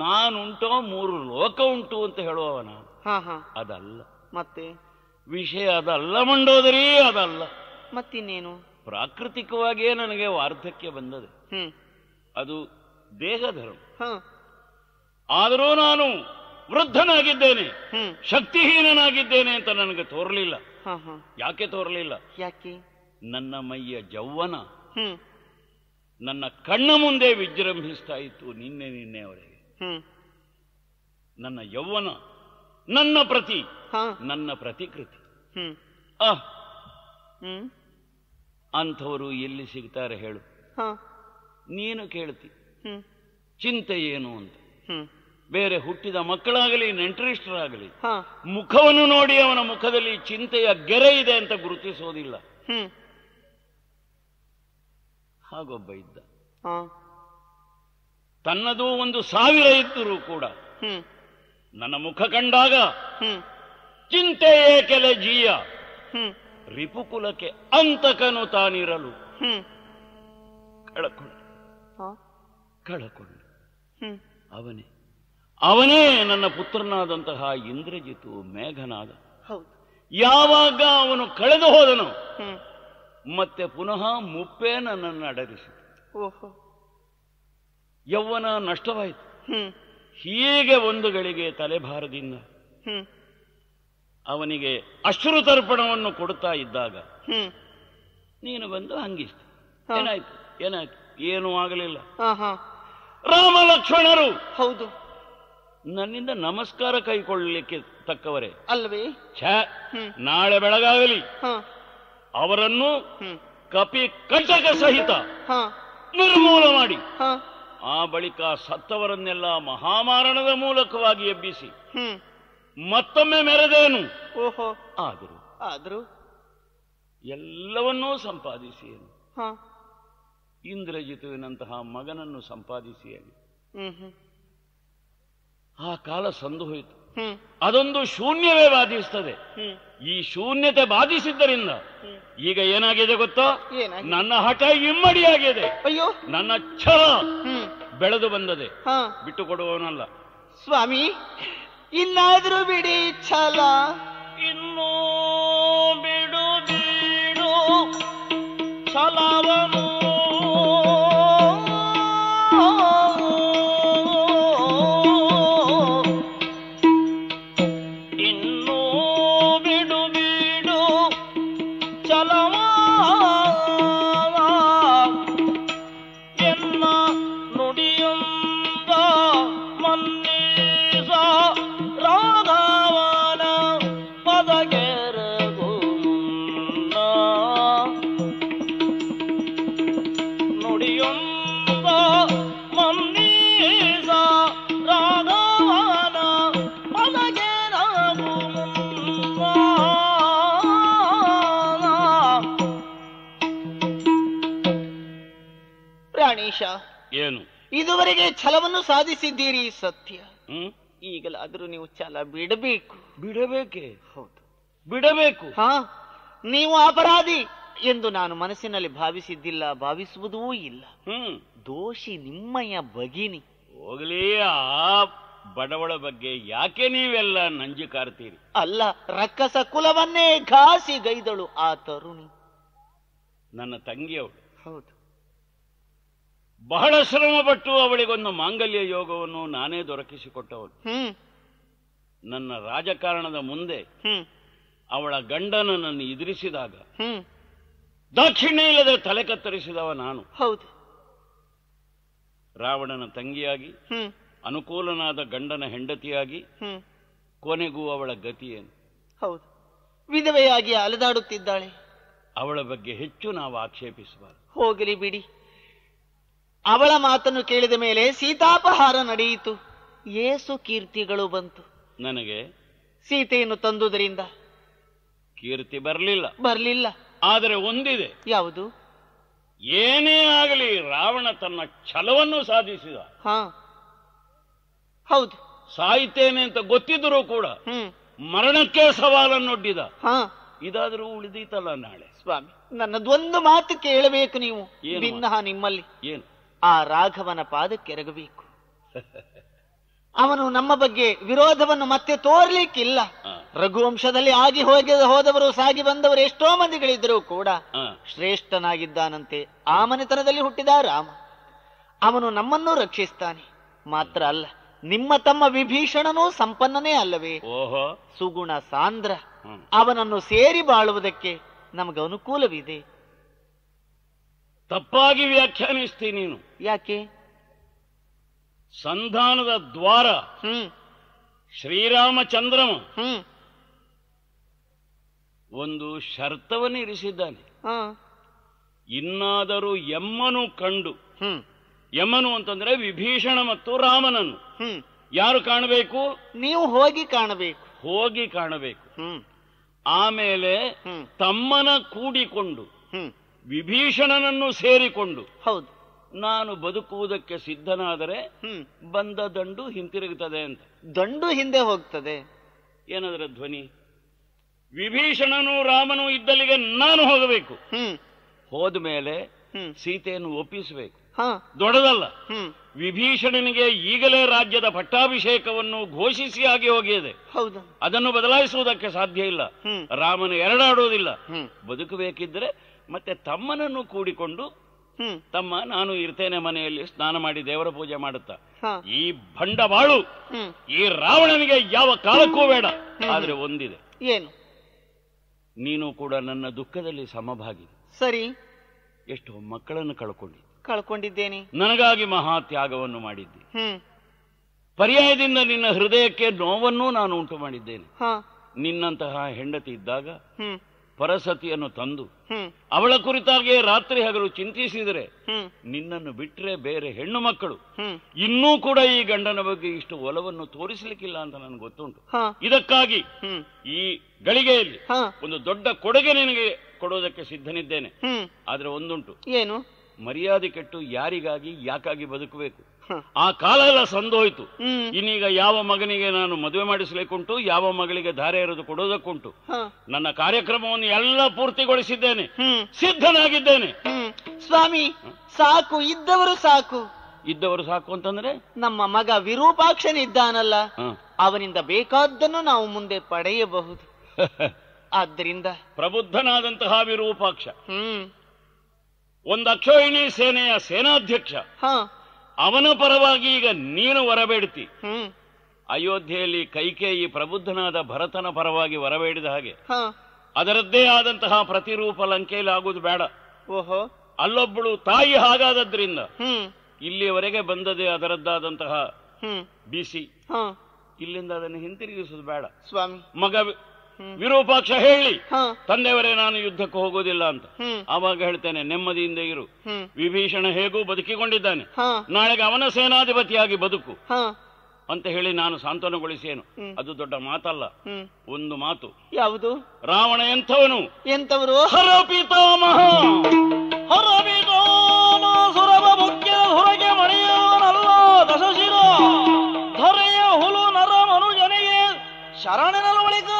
ನಾನುಂಟೋ ಮೂರು ಲೋಕ ಉಂಟು ಅಂತ ಹೇಳುವವ ನಾನು. ಅದಲ್ಲ, ಮತ್ತೆ ವಿಷಯ ಅದಲ್ಲ ಮಂಡೋದರಿ, ಅದಲ್ಲ. ಮತ್ತಿನ್ನೇನು? ಪ್ರಾಕೃತಿಕವಾಗಿಯೇ ನನಗೆ ವಾರ್ಧಕ್ಯ ಬಂದದೆ, ಅದು ದೇಹಧರ್ಮ. ಆದರೂ ನಾನು ವೃದ್ಧನಾಗಿದ್ದೇನೆ, ಶಕ್ತಿಹೀನನಾಗಿದ್ದೇನೆ ಅಂತ ನನಗೆ ತೋರಲಿಲ್ಲ. ಯಾಕೆ ತೋರಲಿಲ್ಲ? ಯಾಕೆ? ನನ್ನ ಮೈಯ ಜೌವನ ನನ್ನ ಕಣ್ಣ ಮುಂದೆ ವಿಜೃಂಭಿಸ್ತಾ ಇತ್ತು ನಿನ್ನೆ ನಿನ್ನೆವರೆಗೆ. ನನ್ನ ಯೌವನ, ನನ್ನ ಪ್ರತಿ, ನನ್ನ ಪ್ರತಿಕೃತಿ. ಅಹ್, ಅಂಥವರು ಎಲ್ಲಿ ಸಿಗ್ತಾರೆ ಹೇಳು? ನೀನು ಕೇಳ್ತಿ ಚಿಂತೆ ಏನು ಅಂತ. ಬೇರೆ ಹುಟ್ಟಿದ ಮಕ್ಕಳಾಗಲಿ, ನೆಂಟರಿಷ್ಟರಾಗಲಿ, ಮುಖವನ್ನು ನೋಡಿ ಅವನ ಮುಖದಲ್ಲಿ ಚಿಂತೆಯ ಗೆರೆ ಇದೆ ಅಂತ ಗುರುತಿಸೋದಿಲ್ಲ. ಹಾಗೊಬ್ಬ ಇದ್ದ, ತನ್ನದು ಒಂದು ಸಾವಿರ ಇದ್ದರೂ ಕೂಡ ನನ್ನ ಮುಖ ಕಂಡಾಗ ಚಿಂತೆ ಏಕೆಲೆ ಜೀಯ ರಿಪುಕುಲಕ್ಕೆ ಅಂತಕನು ತಾನಿರಲು ಕಳಕೊಂಡ ಕಳಕೊಂಡ ಅವನೇ ಅವನೇ ನನ್ನ ಪುತ್ರನಾದಂತಹ ಇಂದ್ರಜಿತು, ಮೇಘನಾದ. ಯಾವಾಗ ಅವನು ಕಳೆದು ಹೋದನು, ಮತ್ತೆ ಪುನಃ ಮುಪ್ಪೆ ನನ್ನನ್ನು ಅಡಗಿಸಿತು. ಯೌವನ ನಷ್ಟವಾಯಿತು. ಹೀಗೆ ಒಂದು ಗಳಿಗೆ ತಲೆಭಾರದಿಂದ ಅವನಿಗೆ ಅಶ್ರುತರ್ಪಣವನ್ನು ಕೊಡ್ತಾ ಇದ್ದಾಗ ನೀನು ಬಂದು ಹಂಗಿಸ್ತ. ಏನಾಯ್ತು ಏನಾಯ್ತು? ಏನೂ ಆಗಲಿಲ್ಲ. ರಾಮ ಲಕ್ಷ್ಮಣರು ಹೌದು ನನ್ನಿಂದ ನಮಸ್ಕಾರ ಕೈಕೊಳ್ಳಲಿಕ್ಕೆ ತಕ್ಕವರೇ ಅಲ್ವೇ? ಛೇ, ನಾಳೆ ಬೆಳಗಾಗಲಿ ಅವರನ್ನು ಕಪಿ ಕಟಕ ಸಹಿತ ನಿರ್ಮೂಲ ಮಾಡಿ, ಆ ಬಳಿಕ ಸತ್ತವರನ್ನೆಲ್ಲ ಮಹಾಮಾರಣದ ಮೂಲಕವಾಗಿ ಎಬ್ಬಿಸಿ ಮತ್ತೊಮ್ಮೆ ಮೆರೆದೇನು. ಓಹೋ, ಆದರೂ ಆದರೂ ಎಲ್ಲವನ್ನೂ ಸಂಪಾದಿಸಿ ಇಂದ್ರಜಿತುವಿನಂತಹ ಮಗನನ್ನು ಸಂಪಾದಿಸಿಯಾಗಿ ಆ ಕಾಲ ಸಂದು ಹೋಯಿತು. ಅದೊಂದು ಶೂನ್ಯವೇ ಬಾಧಿಸ್ತದೆ. ಈ ಶೂನ್ಯತೆ ಬಾಧಿಸಿದ್ದರಿಂದ ಈಗ ಏನಾಗಿದೆ ಗೊತ್ತಾ? ನನ್ನ ಹಠ ಇಮ್ಮಡಿಯಾಗಿದೆ. ಅಯ್ಯೋ, ನನ್ನ ಛಲ ಬೆಳೆದು ಬಂದದೆ. ಬಿಟ್ಟು ಕೊಡುವವನಲ್ಲ ಸ್ವಾಮಿ. ಇನ್ನಾದ್ರೂ ಬಿಡಿ ಛಲ, ಇನ್ನೂ ಬಿಡು ಬಿಡು ಛಲವನು. ಏನು ಇದುವರೆಗೆ ಛಲವನ್ನು ಸಾಧಿಸಿದ್ದೀರಿ, ಸತ್ಯ. ಈಗಲಾದರೂ ನೀವು ಛಲ ಬಿಡಬೇಕು. ಬಿಡಬೇಕೆ? ಹೌದು, ಬಿಡಬೇಕು. ಹಾ, ನೀವು ಅಪರಾಧಿ ಎಂದು ನಾನು ಮನಸ್ಸಿನಲ್ಲಿ ಭಾವಿಸಿದ್ದಿಲ್ಲ, ಭಾವಿಸುವುದೂ ಇಲ್ಲ. ಹ್ಮ್ ದೋಷಿ ನಿಮ್ಮಯ್ಯ ಭಗಿನಿ. ಹೋಗ್ಲಿ, ಆ ಬಡವಳ ಬಗ್ಗೆ ಯಾಕೆ ನೀವೆಲ್ಲ ನಂಜಿ ಕಾರ್ತೀರಿ? ಅಲ್ಲ, ರಕ್ಕಸ ಕುಲವನ್ನೇ ಘಾಸಿ ಗೈದಳು ಆ ತರುಣಿ, ನನ್ನ ತಂಗಿಯವಳು. ಹೌದು, ಬಹಳ ಶ್ರಮ ಪಟ್ಟು ಅವಳಿಗೊಂದು ಮಾಂಗಲ್ಯ ಯೋಗವನ್ನು ನಾನೇ ದೊರಕಿಸಿಕೊಟ್ಟವನು. ನನ್ನ ರಾಜಕಾರಣದ ಮುಂದೆ ಅವಳ ಗಂಡನ ನನ್ನ ಎದುರಿಸಿದಾಗ ದಾಕ್ಷಿಣ್ಯ ಇಲ್ಲದೆ ತಲೆ ಕತ್ತರಿಸಿದವ ನಾನು. ಹೌದು, ರಾವಣನ ತಂಗಿಯಾಗಿ, ಅನುಕೂಲನಾದ ಗಂಡನ ಹೆಂಡತಿಯಾಗಿ, ಕೊನೆಗೂ ಅವಳ ಗತಿಯೇನು? ಹೌದು, ವಿಧವೆಯಾಗಿ ಅಲೆದಾಡುತ್ತಿದ್ದಾಳೆ. ಅವಳ ಬಗ್ಗೆ ಹೆಚ್ಚು ನಾವು ಆಕ್ಷೇಪಿಸಬಾರದು. ಹೋಗಲಿ ಬಿಡಿ. ಅವಳ ಮಾತನ್ನು ಕೇಳಿದ ಮೇಲೆ ಸೀತಾಪಹಾರ ನಡೆಯಿತು. ಏಸು ಕೀರ್ತಿಗಳು ಬಂತು. ನನಗೆ ಸೀತೆಯನ್ನು ತಂದುದರಿಂದ ಕೀರ್ತಿ ಬರಲಿಲ್ಲ, ಬರಲಿಲ್ಲ. ಆದರೆ ಒಂದಿದೆ. ಯಾವುದು? ಏನೇ ಆಗಲಿ ರಾವಣ ತನ್ನ ಛಲವನ್ನು ಸಾಧಿಸಿದ. ಹಾ, ಹೌದು, ಸಾಯ್ತೇನೆ ಅಂತ ಗೊತ್ತಿದ್ರೂ ಕೂಡ ಮರಣಕ್ಕೆ ಸವಾಲನ್ನೊಡ್ಡಿದ. ಹಾ, ಇದಾದರೂ ಉಳಿದೀತಲ್ಲ ನಾಳೆ. ಸ್ವಾಮಿ, ನನ್ನದೊಂದು ಮಾತು ಕೇಳಬೇಕು ನೀವು. ಭಿನ್ನಹ ನಿಮ್ಮಲ್ಲಿ ಏನು? ಆ ರಾಘವನ ಪಾದಕ್ಕೆರಗಬೇಕು. ಅವನು ನಮ್ಮ ಬಗ್ಗೆ ವಿರೋಧವನ್ನು ಮತ್ತೆ ತೋರ್ಲಿಕ್ಕಿಲ್ಲ. ರಘುವಂಶದಲ್ಲಿ ಆಗಿ ಹೋಗಿ ಹೋದವರು, ಸಾಗಿ ಬಂದವರು ಎಷ್ಟೋ ಮಂದಿಗಳಿದ್ರೂ ಕೂಡ ಶ್ರೇಷ್ಠನಾಗಿದ್ದಾನಂತೆ. ಆ ಮನೆತನದಲ್ಲಿ ಹುಟ್ಟಿದ ರಾಮ, ಅವನು ನಮ್ಮನ್ನು ರಕ್ಷಿಸ್ತಾನೆ. ಮಾತ್ರ ಅಲ್ಲ, ನಿಮ್ಮ ತಮ್ಮ ವಿಭೀಷಣನೂ ಸಂಪನ್ನನೇ ಅಲ್ಲವೇ? ಸುಗುಣ ಸಾಂದ್ರ, ಅವನನ್ನು ಸೇರಿ ಬಾಳುವುದಕ್ಕೆ ನಮಗೆ ಅನುಕೂಲವಿದೆ. ತಪ್ಪಾಗಿ ವ್ಯಾಖ್ಯಾನಿಸ್ತೀನಿ ನೀನು. ಯಾಕೆ? ಸಂಧಾನದ ದ್ವಾರ ಶ್ರೀರಾಮಚಂದ್ರಮ ಒಂದು ಶರ್ತವನ್ನು ಇರಿಸಿದ್ದಾನೆ. ಇನ್ನಾದರೂ ಯಮನು ಕಂಡು, ಯಮನು ಅಂತಂದ್ರೆ ವಿಭೀಷಣ ಮತ್ತು ರಾಮನನ್ನು ಯಾರು ಕಾಣಬೇಕು? ನೀವು ಹೋಗಿ ಕಾಣಬೇಕು. ಹೋಗಿ ಕಾಣಬೇಕು. ಆಮೇಲೆ ತಮ್ಮನ ಕೂಡಿಕೊಂಡು ವಿಭೀಷಣನನ್ನು ಸೇರಿಕೊಂಡು, ಹೌದು, ನಾನು ಬದುಕುವುದಕ್ಕೆ ಸಿದ್ಧನಾದರೆ ಬಂದ ದಂಡು ಹಿಂತಿರುಗುತ್ತದೆ ಅಂತ. ದಂಡು ಹಿಂದೆ ಹೋಗ್ತದೆ. ಏನಾದ್ರೆ ಧ್ವನಿ? ವಿಭೀಷಣನು ರಾಮನು ಇದ್ದಲ್ಲಿಗೆ ನಾನು ಹೋಗಬೇಕು. ಹೋದ ಮೇಲೆ ಸೀತೆಯನ್ನು ಒಪ್ಪಿಸಬೇಕು. ದೊಡ್ಡದಲ್ಲ, ವಿಭೀಷಣನಿಗೆ ಈಗಲೇ ರಾಜ್ಯದ ಪಟ್ಟಾಭಿಷೇಕವನ್ನು ಘೋಷಿಸಿ ಆಗಿ ಹೋಗಿದೆ. ಹೌದು, ಅದನ್ನು ಬದಲಾಯಿಸುವುದಕ್ಕೆ ಸಾಧ್ಯ ಇಲ್ಲ. ರಾಮನು ಎರಡಾಡೋದಿಲ್ಲ. ಬದುಕಬೇಕಿದ್ರೆ ಮತ್ತೆ ತಮ್ಮನನ್ನು ಕೂಡಿಕೊಂಡು, ತಮ್ಮ ನಾನು ಇರ್ತೇನೆ ಮನೆಯಲ್ಲಿ, ಸ್ನಾನ ಮಾಡಿ ದೇವರ ಪೂಜೆ ಮಾಡುತ್ತಾ. ಈ ಭಂಡವಾಳು ಈ ರಾವಣನಿಗೆ ಯಾವ ಕಾಲಕ್ಕೂ ಬೇಡ. ಆದ್ರೆ ಒಂದಿದೆ. ಏನು? ನೀನು ಕೂಡ ನನ್ನ ದುಃಖದಲ್ಲಿ ಸಮಭಾಗಿ. ಸರಿ, ಎಷ್ಟು ಮಕ್ಕಳನ್ನು ಕಳ್ಕೊಂಡಿ ಕಳ್ಕೊಂಡಿದ್ದೇನೆ, ನನಗಾಗಿ ಮಹಾ ತ್ಯಾಗವನ್ನು ಮಾಡಿದ್ದೆ. ಪರ್ಯಾಯದಿಂದ ನಿನ್ನ ಹೃದಯಕ್ಕೆ ನೋವನ್ನು ನಾನು ಉಂಟು ಮಾಡಿದ್ದೇನೆ. ನಿನ್ನಂತಹ ಹೆಂಡತಿ ಇದ್ದಾಗ ಪರಸತಿಯನ್ನು ತಂದು ಅವಳ ಕುರಿತಾಗಿ ರಾತ್ರಿ ಹಗಲು ಚಿಂತಿಸಿದರೆ, ನಿನ್ನನ್ನು ಬಿಟ್ರೆ ಬೇರೆ ಹೆಣ್ಣು ಮಕ್ಕಳು ಇನ್ನೂ ಕೂಡ ಈ ಗಂಡನ ಬಗ್ಗೆ ಇಷ್ಟು ಒಲವನ್ನು ತೋರಿಸಲಿಕ್ಕಿಲ್ಲ ಅಂತ ನನಗೆ ಗೊತ್ತುಂಟು. ಇದಕ್ಕಾಗಿ ಈ ಗಳಿಗೆಯಲ್ಲಿ ಒಂದು ದೊಡ್ಡ ಕೊಡುಗೆ ನಿನಗೆ ಕೊಡೋದಕ್ಕೆ ಸಿದ್ಧನಿದ್ದೇನೆ. ಆದ್ರೆ ಒಂದುಂಟು. ಏನು? ಮರ್ಯಾದೆ ಕೆಟ್ಟು ಯಾರಿಗಾಗಿ ಯಾಕಾಗಿ ಬದುಕಬೇಕು? ಆ ಕಾಲ ಎಲ್ಲ ಸಂದೋಯ್ತು. ಇನ್ನೀಗ ಯಾವ ಮಗನಿಗೆ ನಾನು ಮದುವೆ ಮಾಡಿಸಲಿಕ್ಕುಂಟು, ಯಾವ ಮಗಳಿಗೆ ಧಾರೆ ಎರೆದು ಕೊಡೋದಕ್ಕುಂಟು. ನನ್ನ ಕಾರ್ಯಕ್ರಮವನ್ನು ಎಲ್ಲ ಪೂರ್ತಿಗೊಳಿಸಿದ್ದೇನೆ, ಸಿದ್ಧನಾಗಿದ್ದೇನೆ. ಸ್ವಾಮಿ, ಸಾಕು, ಇದ್ದವರು ಸಾಕು. ಇದ್ದವರು ಸಾಕು ಅಂತಂದ್ರೆ ನಮ್ಮ ಮಗ ವಿರೂಪಾಕ್ಷನ್ ಇದ್ದಾನಲ್ಲ, ಅವನಿಂದ ಬೇಕಾದ್ದನ್ನು ನಾವು ಮುಂದೆ ಪಡೆಯಬಹುದು. ಆದ್ದರಿಂದ ಪ್ರಬುದ್ಧನಾದಂತಹ ವಿರೂಪಾಕ್ಷ, ಒಂದು ಅಕ್ಷೋಹಿಣಿ ಸೇನೆಯ ಸೇನಾಧ್ಯಕ್ಷ, ಅವನ ಪರವಾಗಿ ಈಗ ನೀನು ವರಬೇಡ್ತಿ. ಅಯೋಧ್ಯೆಯಲ್ಲಿ ಕೈಕೇಯಿ ಪ್ರಬುದ್ಧನಾದ ಭರತನ ಪರವಾಗಿ ವರಬೇಡಿದ ಹಾಗೆ ಅದರದ್ದೇ ಆದಂತಹ ಪ್ರತಿರೂಪ ಲಂಕೆಯಲ್ಲಿ ಆಗುವುದು ಬೇಡ. ಓಹೋ, ಅಲ್ಲೊಬ್ಬಳು ತಾಯಿ ಹಾಗಾದ್ರಿಂದ ಇಲ್ಲಿಯವರೆಗೆ ಬಂದದೆ ಅದರದ್ದಾದಂತಹ ಬಿಸಿ, ಇಲ್ಲಿಂದ ಅದನ್ನು ಹಿಂತಿರುಗಿಸುದು ಬೇಡ. ಸ್ವಾಮಿ, ಮಗ ವಿರೂಪಾಕ್ಷ ಹೇಳಿ ತಂದೆಯವರೇ ನಾನು ಯುದ್ಧಕ್ಕೆ ಹೋಗೋದಿಲ್ಲ ಅಂತ. ಆವಾಗ ಹೇಳ್ತೇನೆ, ನೆಮ್ಮದಿಯಿಂದ ಇರು, ವಿಭೀಷಣ ಹೇಗೂ ಬದುಕಿಕೊಂಡಿದ್ದಾನೆ, ನಾಳೆಗೆ ಅವನ ಸೇನಾಧಿಪತಿಯಾಗಿ ಬದುಕು ಅಂತ ಹೇಳಿ ನಾನು ಸಾಂತ್ವನಗೊಳಿಸೇನು. ಅದು ದೊಡ್ಡ ಮಾತಲ್ಲ, ಒಂದು ಮಾತು. ಯಾವುದು? ರಾವಣ ಎಂಥವನು, ಎಂಥವರು? ಹರ ಪಿತಾಮಹ, ಹರ ಪಿತಾಮಹ ಸುರಭ ಮುಖ್ಯ ಹೊರಗೆ ಮಣಿಯವನಲ್ಲ, ದಶಶಿರ ಧರೆಯ ಹುಲು ನರ ಮನುಜನಿಗೆ ಶರಣನ ಬಳಿಕ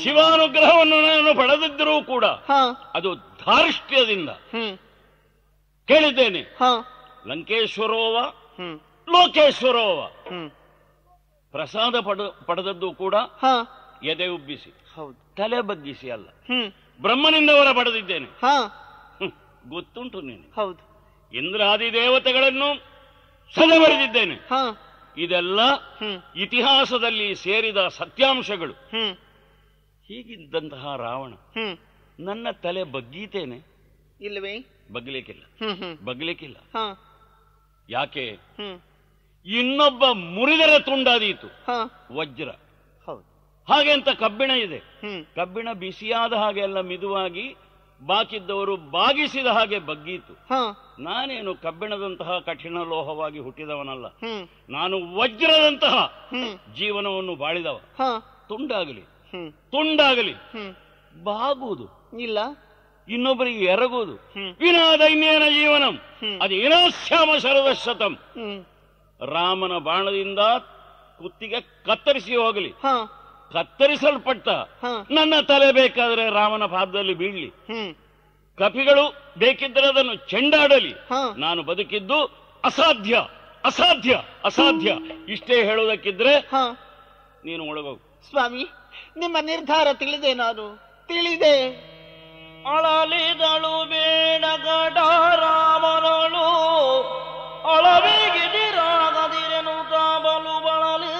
ಶಿವಾನುಗ್ರಹವನ್ನು ನಾನು ಪಡೆದಿದ್ದರೂ ಕೂಡ ಅದು ಧಾರ್ಷ್ಟ್ಯದಿಂದ. ಕೇಳಿದ್ದೇನೆ, ಲಂಕೇಶ್ವರೋವ ಲೋಕೇಶ್ವರೋವ, ಪ್ರಸಾದ ಪಡ ಪಡೆದದ್ದು ಕೂಡ ಎದೆ ಉಬ್ಬಿಸಿ, ತಲೆ ಬಗ್ಗಿಸಿ ಅಲ್ಲ, ಬ್ರಹ್ಮನಿಂದ ಹೊರ ಪಡೆದಿದ್ದೇನೆ. ಗೊತ್ತುಂಟು ನೀನು. ಹೌದು, ಇಂದ್ರಾದಿ ದೇವತೆಗಳನ್ನು ಸದೆ ಬರೆದಿದ್ದೇನೆ. ಇದೆಲ್ಲ ಇತಿಹಾಸದಲ್ಲಿ ಸೇರಿದ ಸತ್ಯಾಂಶಗಳು. ಹೀಗಿದ್ದಂತಹ ರಾವಣ, ನನ್ನ ತಲೆ ಬಗ್ಗೀತೇನೆ ಇಲ್ಲವೇ? ಬಗ್ಲಿಕ್ಕಿಲ್ಲ, ಬಗ್ಲಿಕ್ಕಿಲ್ಲ. ಯಾಕೆ? ಇನ್ನೊಬ್ಬ ಮುರಿದರೆ ತುಂಡಾದೀತು ವಜ್ರ. ಹಾಗೆಂತ ಕಬ್ಬಿಣ ಇದೆ, ಕಬ್ಬಿಣ ಬಿಸಿಯಾದ ಹಾಗೆ ಎಲ್ಲ ಮಿದುವಾಗಿ, ಬಾಕಿದ್ದವರು ಬಾಗಿಸಿದ ಹಾಗೆ ಬಗ್ಗೀತು. ನಾನೇನು ಕಬ್ಬಿಣದಂತಹ ಕಠಿಣ ಲೋಹವಾಗಿ ಹುಟ್ಟಿದವನಲ್ಲ, ನಾನು ವಜ್ರದಂತಹ ಜೀವನವನ್ನು ಬಾಳಿದವ. ತುಂಡಾಗಲಿ ತುಂಡಾಗಲಿ ಬಾಗುವುದು ಇಲ್ಲ, ಇನ್ನೊಬ್ಬರಿಗೆ ಎರಗುವುದು ವಿನಾದ ಇನ್ನೇನ ಜೀವನಂ, ಅದು ಏನಾಶ್ಯಾಮ ಶರದ ಶತಂ. ರಾಮನ ಬಾಣದಿಂದ ಕುತ್ತಿಗೆ ಕತ್ತರಿಸಿ ಹೋಗಲಿ, ಕತ್ತರಿಸಲ್ಪಟ್ಟ ನನ್ನ ತಲೆ ಬೇಕಾದ್ರೆ ರಾಮನ ಪಾದದಲ್ಲಿ ಬೀಳಲಿ, ಕಪಿಗಳು ಬೇಕಿದ್ರೆ ಅದನ್ನು ಚೆಂಡಾಡಲಿ. ನಾನು ಬದುಕಿದ್ದು ಅಸಾಧ್ಯ ಅಸಾಧ್ಯ ಅಸಾಧ್ಯ ಇಷ್ಟೇ ಹೇಳೋದಕ್ಕಿದ್ರೆ ನೀನು ಒಳಗೋಗು. ಸ್ವಾಮಿ, ನಿಮ್ಮ ನಿರ್ಧಾರ ತಿಳಿದೆ, ನಾನು ತಿಳಿದೆ. ಅಳಲಿದಳು ಬೇಡ ಗಡ ರಾಮನಳು, ಅಳಬೇಗಿದಿರಾಗದಿರನು ತಾಬಲು ಬಳಲಿ,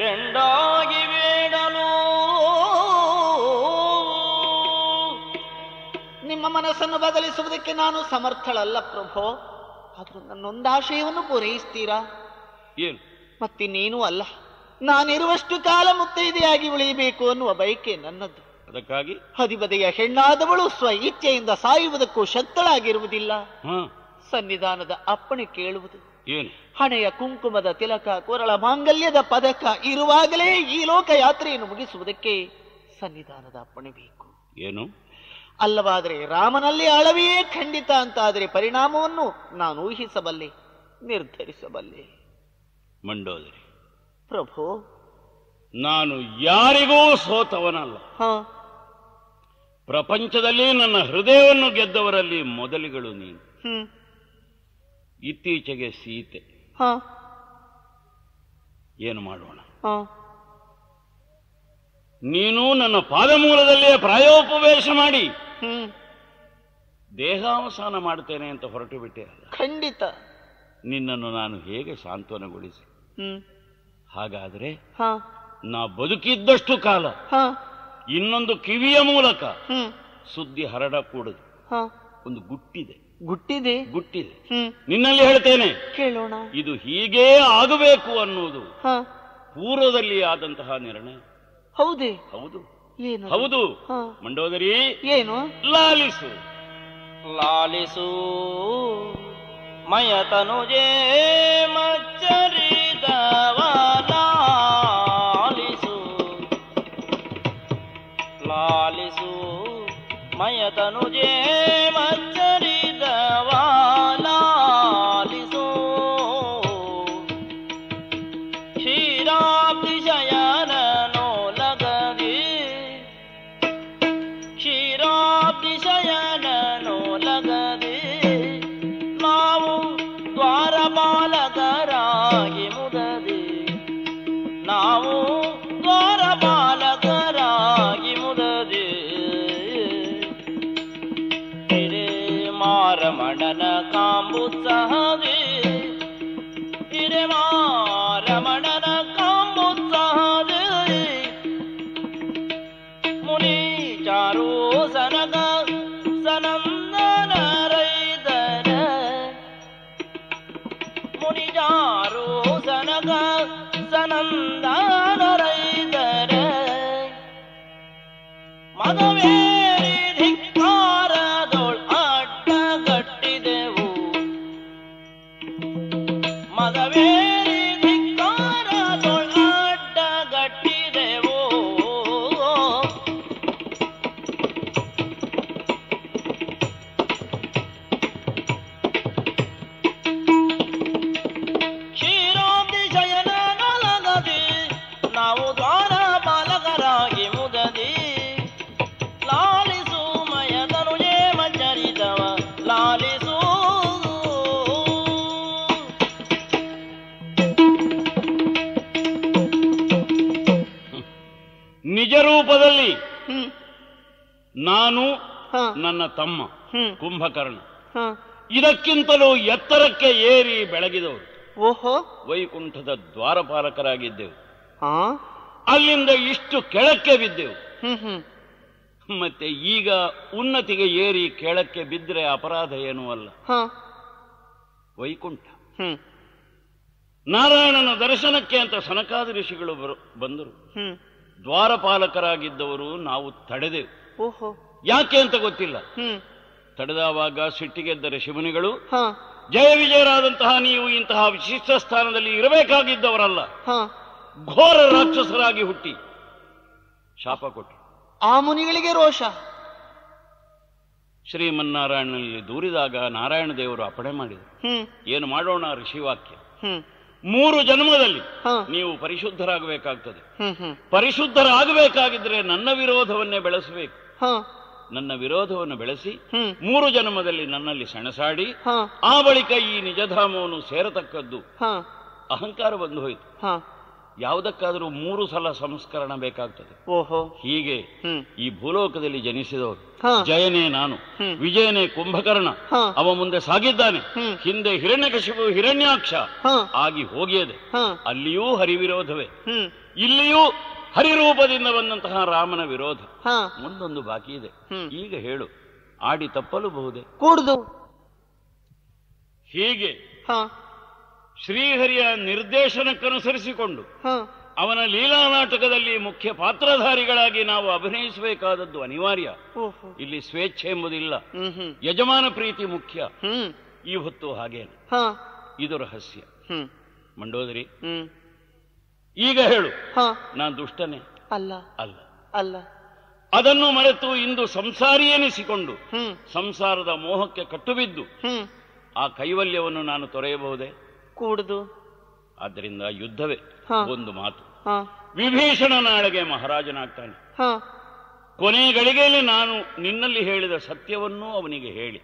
ಬೆಂಡಾಗಿ ಬೇಡಲು. ನಿಮ್ಮ ಮನಸ್ಸನ್ನು ಬದಲಿಸುವುದಕ್ಕೆ ನಾನು ಸಮರ್ಥಳಲ್ಲ ಪ್ರಭೋ, ಆದರೂ ನನ್ನೊಂದು ಆಶಯವನ್ನು ಪೂರೈಸ್ತೀರಾ? ಏನು? ಮತ್ತಿನ್ನೇನೂ ಅಲ್ಲ, ನಾನಿರುವಷ್ಟು ಕಾಲ ಮುತ್ತೈದೆಯಾಗಿ ಉಳಿಯಬೇಕು ಅನ್ನುವ ಬಯಕೆ ನನ್ನದು. ಅದಕ್ಕಾಗಿ ಹದಿಬದೆಯ ಹೆಣ್ಣಾದವಳು ಸ್ವ ಇಚ್ಛೆಯಿಂದ ಸಾಯುವುದಕ್ಕೂ ಶಕ್ತಳಾಗಿರುವುದಿಲ್ಲ. ಸನ್ನಿಧಾನದ ಅಪ್ಪಣೆ ಕೇಳುವುದು, ಹಣೆಯ ಕುಂಕುಮದ ತಿಲಕ, ಕೊರಳ ಮಾಂಗಲ್ಯದ ಪದಕ ಇರುವಾಗಲೇ ಈ ಲೋಕ ಯಾತ್ರೆಯನ್ನು ಮುಗಿಸುವುದಕ್ಕೆ ಸನ್ನಿಧಾನದ ಅಪ್ಪಣೆ ಬೇಕು. ಏನು? ಅಲ್ಲವಾದರೆ ರಾಮನಲ್ಲಿ ಅಳವೆಯೇ ಖಂಡಿತ ಅಂತಾದರೆ ಪರಿಣಾಮವನ್ನು ನಾನು ಊಹಿಸಬಲ್ಲೆ, ನಿರ್ಧರಿಸಬಲ್ಲೆ. ಮಂಡೋದರಿ ಪ್ರಭು, ನಾನು ಯಾರಿಗೂ ಸೋತವನಲ್ಲ. ಪ್ರಪಂಚದಲ್ಲಿ ನನ್ನ ಹೃದಯವನ್ನು ಗೆದ್ದವರಲ್ಲಿ ಮೊದಲಿಗಳು ನೀನು. ಇತ್ತೀಚೆಗೆ ಸೀತೆ, ಏನು ಮಾಡೋಣ? ನೀನು ನನ್ನ ಪಾದಮೂಲದಲ್ಲಿಯೇ ಪ್ರಾಯೋಪವೇಶ ಮಾಡಿ ದೇಹಾವಸಾನ ಮಾಡ್ತೇನೆ ಅಂತ ಹೊರಟು ಬಿಟ್ಟೆ. ಖಂಡಿತ ನಿನ್ನನ್ನು ನಾನು ಹೇಗೆ ಸಾಂತ್ವನಗೊಳಿಸಿ? ಹಾಗಾದ್ರೆ ನಾ ಬದುಕಿದ್ದಷ್ಟು ಕಾಲ ಇನ್ನೊಂದು ಕಿವಿಯ ಮೂಲಕ ಸುದ್ದಿ ಹರಡಕೂಡದು. ಒಂದು ಗುಟ್ಟಿದೆ ಗುಟ್ಟಿದೆ ಗುಟ್ಟಿದೆ ನಿನ್ನಲ್ಲಿ ಹೇಳ್ತೇನೆ, ಕೇಳೋಣ. ಇದು ಹೀಗೇ ಆಗಬೇಕು ಅನ್ನೋದು ಪೂರ್ವದಲ್ಲಿ ಆದಂತಹ ನಿರ್ಣಯ. ಹೌದೇ? ಹೌದು ಹೌದು ಮಂಡೋದರಿ. ಏನು? ಲಾಲಿಸು ಲಾಲಿಸು ಮಯತನುಜೇ ಮಚ್ಚರಿದವ ಲಾಲಿಸು ಮಾಲಿಸು ಮಯತನುಜೇ ಮಚ್ಚರಿದವಾ ನಿಜ ರೂಪದಲ್ಲಿ ನಾನು ನನ್ನ ತಮ್ಮ ಕುಂಭಕರ್ಣ ಇದಕ್ಕಿಂತಲೂ ಎತ್ತರಕ್ಕೆ ಏರಿ ಬೆಳಗಿದವರು. ಓಹೋ, ವೈಕುಂಠದ ದ್ವಾರಪಾಲಕರಾಗಿದ್ದೆವು. ಅಲ್ಲಿಂದ ಇಷ್ಟು ಕೆಳಕ್ಕೆ ಬಿದ್ದೆವು. ಮತ್ತೆ ಈಗ ಉನ್ನತಿಗೆ ಏರಿ ಕೆಳಕ್ಕೆ ಬಿದ್ದರೆ ಅಪರಾಧ ಏನೂ ಅಲ್ಲ. ವೈಕುಂಠ ನಾರಾಯಣನ ದರ್ಶನಕ್ಕೆ ಅಂತ ಸನಕಾದಿ ಋಷಿಗಳು ಬಂದರು. ದ್ವಾರಪಾಲಕರಾಗಿದ್ದವರು ನಾವು ತಡೆದೆವು. ಯಾಕೆ ಅಂತ ಗೊತ್ತಿಲ್ಲ. ತಡೆದವಾಗ ಸಿಟ್ಟಿಗೆದ್ದರ ಶಿವನಿಗಳು, ಜಯ ವಿಜಯರಾದಂತಹ ನೀವು ಇಂತಹ ವಿಶಿಷ್ಟ ಸ್ಥಾನದಲ್ಲಿ ಇರಬೇಕಾಗಿದ್ದವರಲ್ಲ, ಘೋರ ರಾಕ್ಷಸರಾಗಿ ಹುಟ್ಟಿ ಶಾಪ ಕೊಟ್ಟರು. ಆ ಮುನಿಗಳಿಗೆ ರೋಷ. ಶ್ರೀಮನ್ನಾರಾಯಣನಲ್ಲಿ ದೂರಿದಾಗ ನಾರಾಯಣ ದೇವರು ಅಪ್ಪಣೆ ಮಾಡಿದರು. ಏನು ಮಾಡೋಣ ಋಷಿವಾಕ್ಯ, ಮೂರು ಜನ್ಮದಲ್ಲಿ ನೀವು ಪರಿಶುದ್ಧರಾಗಬೇಕಾಗ್ತದೆ. ಪರಿಶುದ್ಧರಾಗಬೇಕಾಗಿದ್ರೆ ನನ್ನ ವಿರೋಧವನ್ನೇ ಬೆಳೆಸಬೇಕು. ನನ್ನ ವಿರೋಧವನ್ನು ಬೆಳೆಸಿ ಮೂರು ಜನ್ಮದಲ್ಲಿ ನನ್ನಲ್ಲಿ ಸೆಣಸಾಡಿ ಆ ಬಳಿಕ ಈ ನಿಜಧಾಮವನ್ನು ಸೇರತಕ್ಕದ್ದು. ಅಹಂಕಾರ ಬಂದು ಹೋಯಿತು. ಯಾವುದಕ್ಕಾದರೂ ಮೂರು ಸಲ ಸಂಸ್ಕರಣ ಬೇಕಾಗ್ತದೆ. ಹೀಗೆ ಈ ಭೂಲೋಕದಲ್ಲಿ ಜನಿಸಿದವರು. ಜಯನೇ ನಾನು, ವಿಜಯನೇ ಕುಂಭಕರ್ಣ. ಅವ ಮುಂದೆ ಸಾಗಿದ್ದಾನೆ, ಹಿಂದೆ ಹಿರಣ್ಯಕಶಿಪು ಹಿರಣ್ಯಾಕ್ಷ ಆಗಿ ಹೋಗಿಯದೆ. ಅಲ್ಲಿಯೂ ಹರಿವಿರೋಧವೇ, ಇಲ್ಲಿಯೂ ಹರಿರೂಪದಿಂದ ಬಂದಂತಹ ರಾಮನ ವಿರೋಧ. ಮುಂದೊಂದು ಬಾಕಿ ಇದೆ, ಈಗ ಹೇಳು. ಆಡಿ ತಪ್ಪಲು ಬಹುದೇ ಕೂಡುದು. ಹೀಗೆ ಶ್ರೀಹರಿಯ ನಿರ್ದೇಶನಕ್ಕನುಸರಿಸಿಕೊಂಡು ಅವನ ಲೀಲಾ ನಾಟಕದಲ್ಲಿ ಮುಖ್ಯ ಪಾತ್ರಧಾರಿಗಳಾಗಿ ನಾವು ಅಭಿನಯಿಸಬೇಕಾದದ್ದು ಅನಿವಾರ್ಯ. ಇಲ್ಲಿ ಸ್ವೇಚ್ಛೆ ಎಂಬುದಿಲ್ಲ. ಯಜಮಾನ ಪ್ರೀತಿ ಮುಖ್ಯ. ಈ ಹೊತ್ತು ಹಾಗೇನು? ಇದು ರಹಸ್ಯ. ಮಂಡೋದರಿ, ಈಗ ಹೇಳು. ನಾನು ದುಷ್ಟನೇ? ಅಲ್ಲ ಅಲ್ಲ ಅಲ್ಲ. ಅದನ್ನು ಮರೆತು ಇಂದು ಸಂಸಾರಿಯೆನಿಸಿಕೊಂಡು ಸಂಸಾರದ ಮೋಹಕ್ಕೆ ಕಟ್ಟುಬಿದ್ದು ಆ ಕೈವಲ್ಯವನ್ನು ನಾನು ತೊರೆಯಬಹುದೇ? ಕೂಡುದು. ಆದ್ದರಿಂದ ಯುದ್ಧವೇ ಒಂದು ಮಾತು. ವಿಭೀಷಣ ನಾಳೆಗೆ ಮಹಾರಾಜನಾಗ್ತಾನೆ. ಕೊನೆ ಗಳಿಗೆಯಲ್ಲಿ ನಾನು ನಿನ್ನಲ್ಲಿ ಹೇಳಿದ ಸತ್ಯವನ್ನು ಅವನಿಗೆ ಹೇಳಿ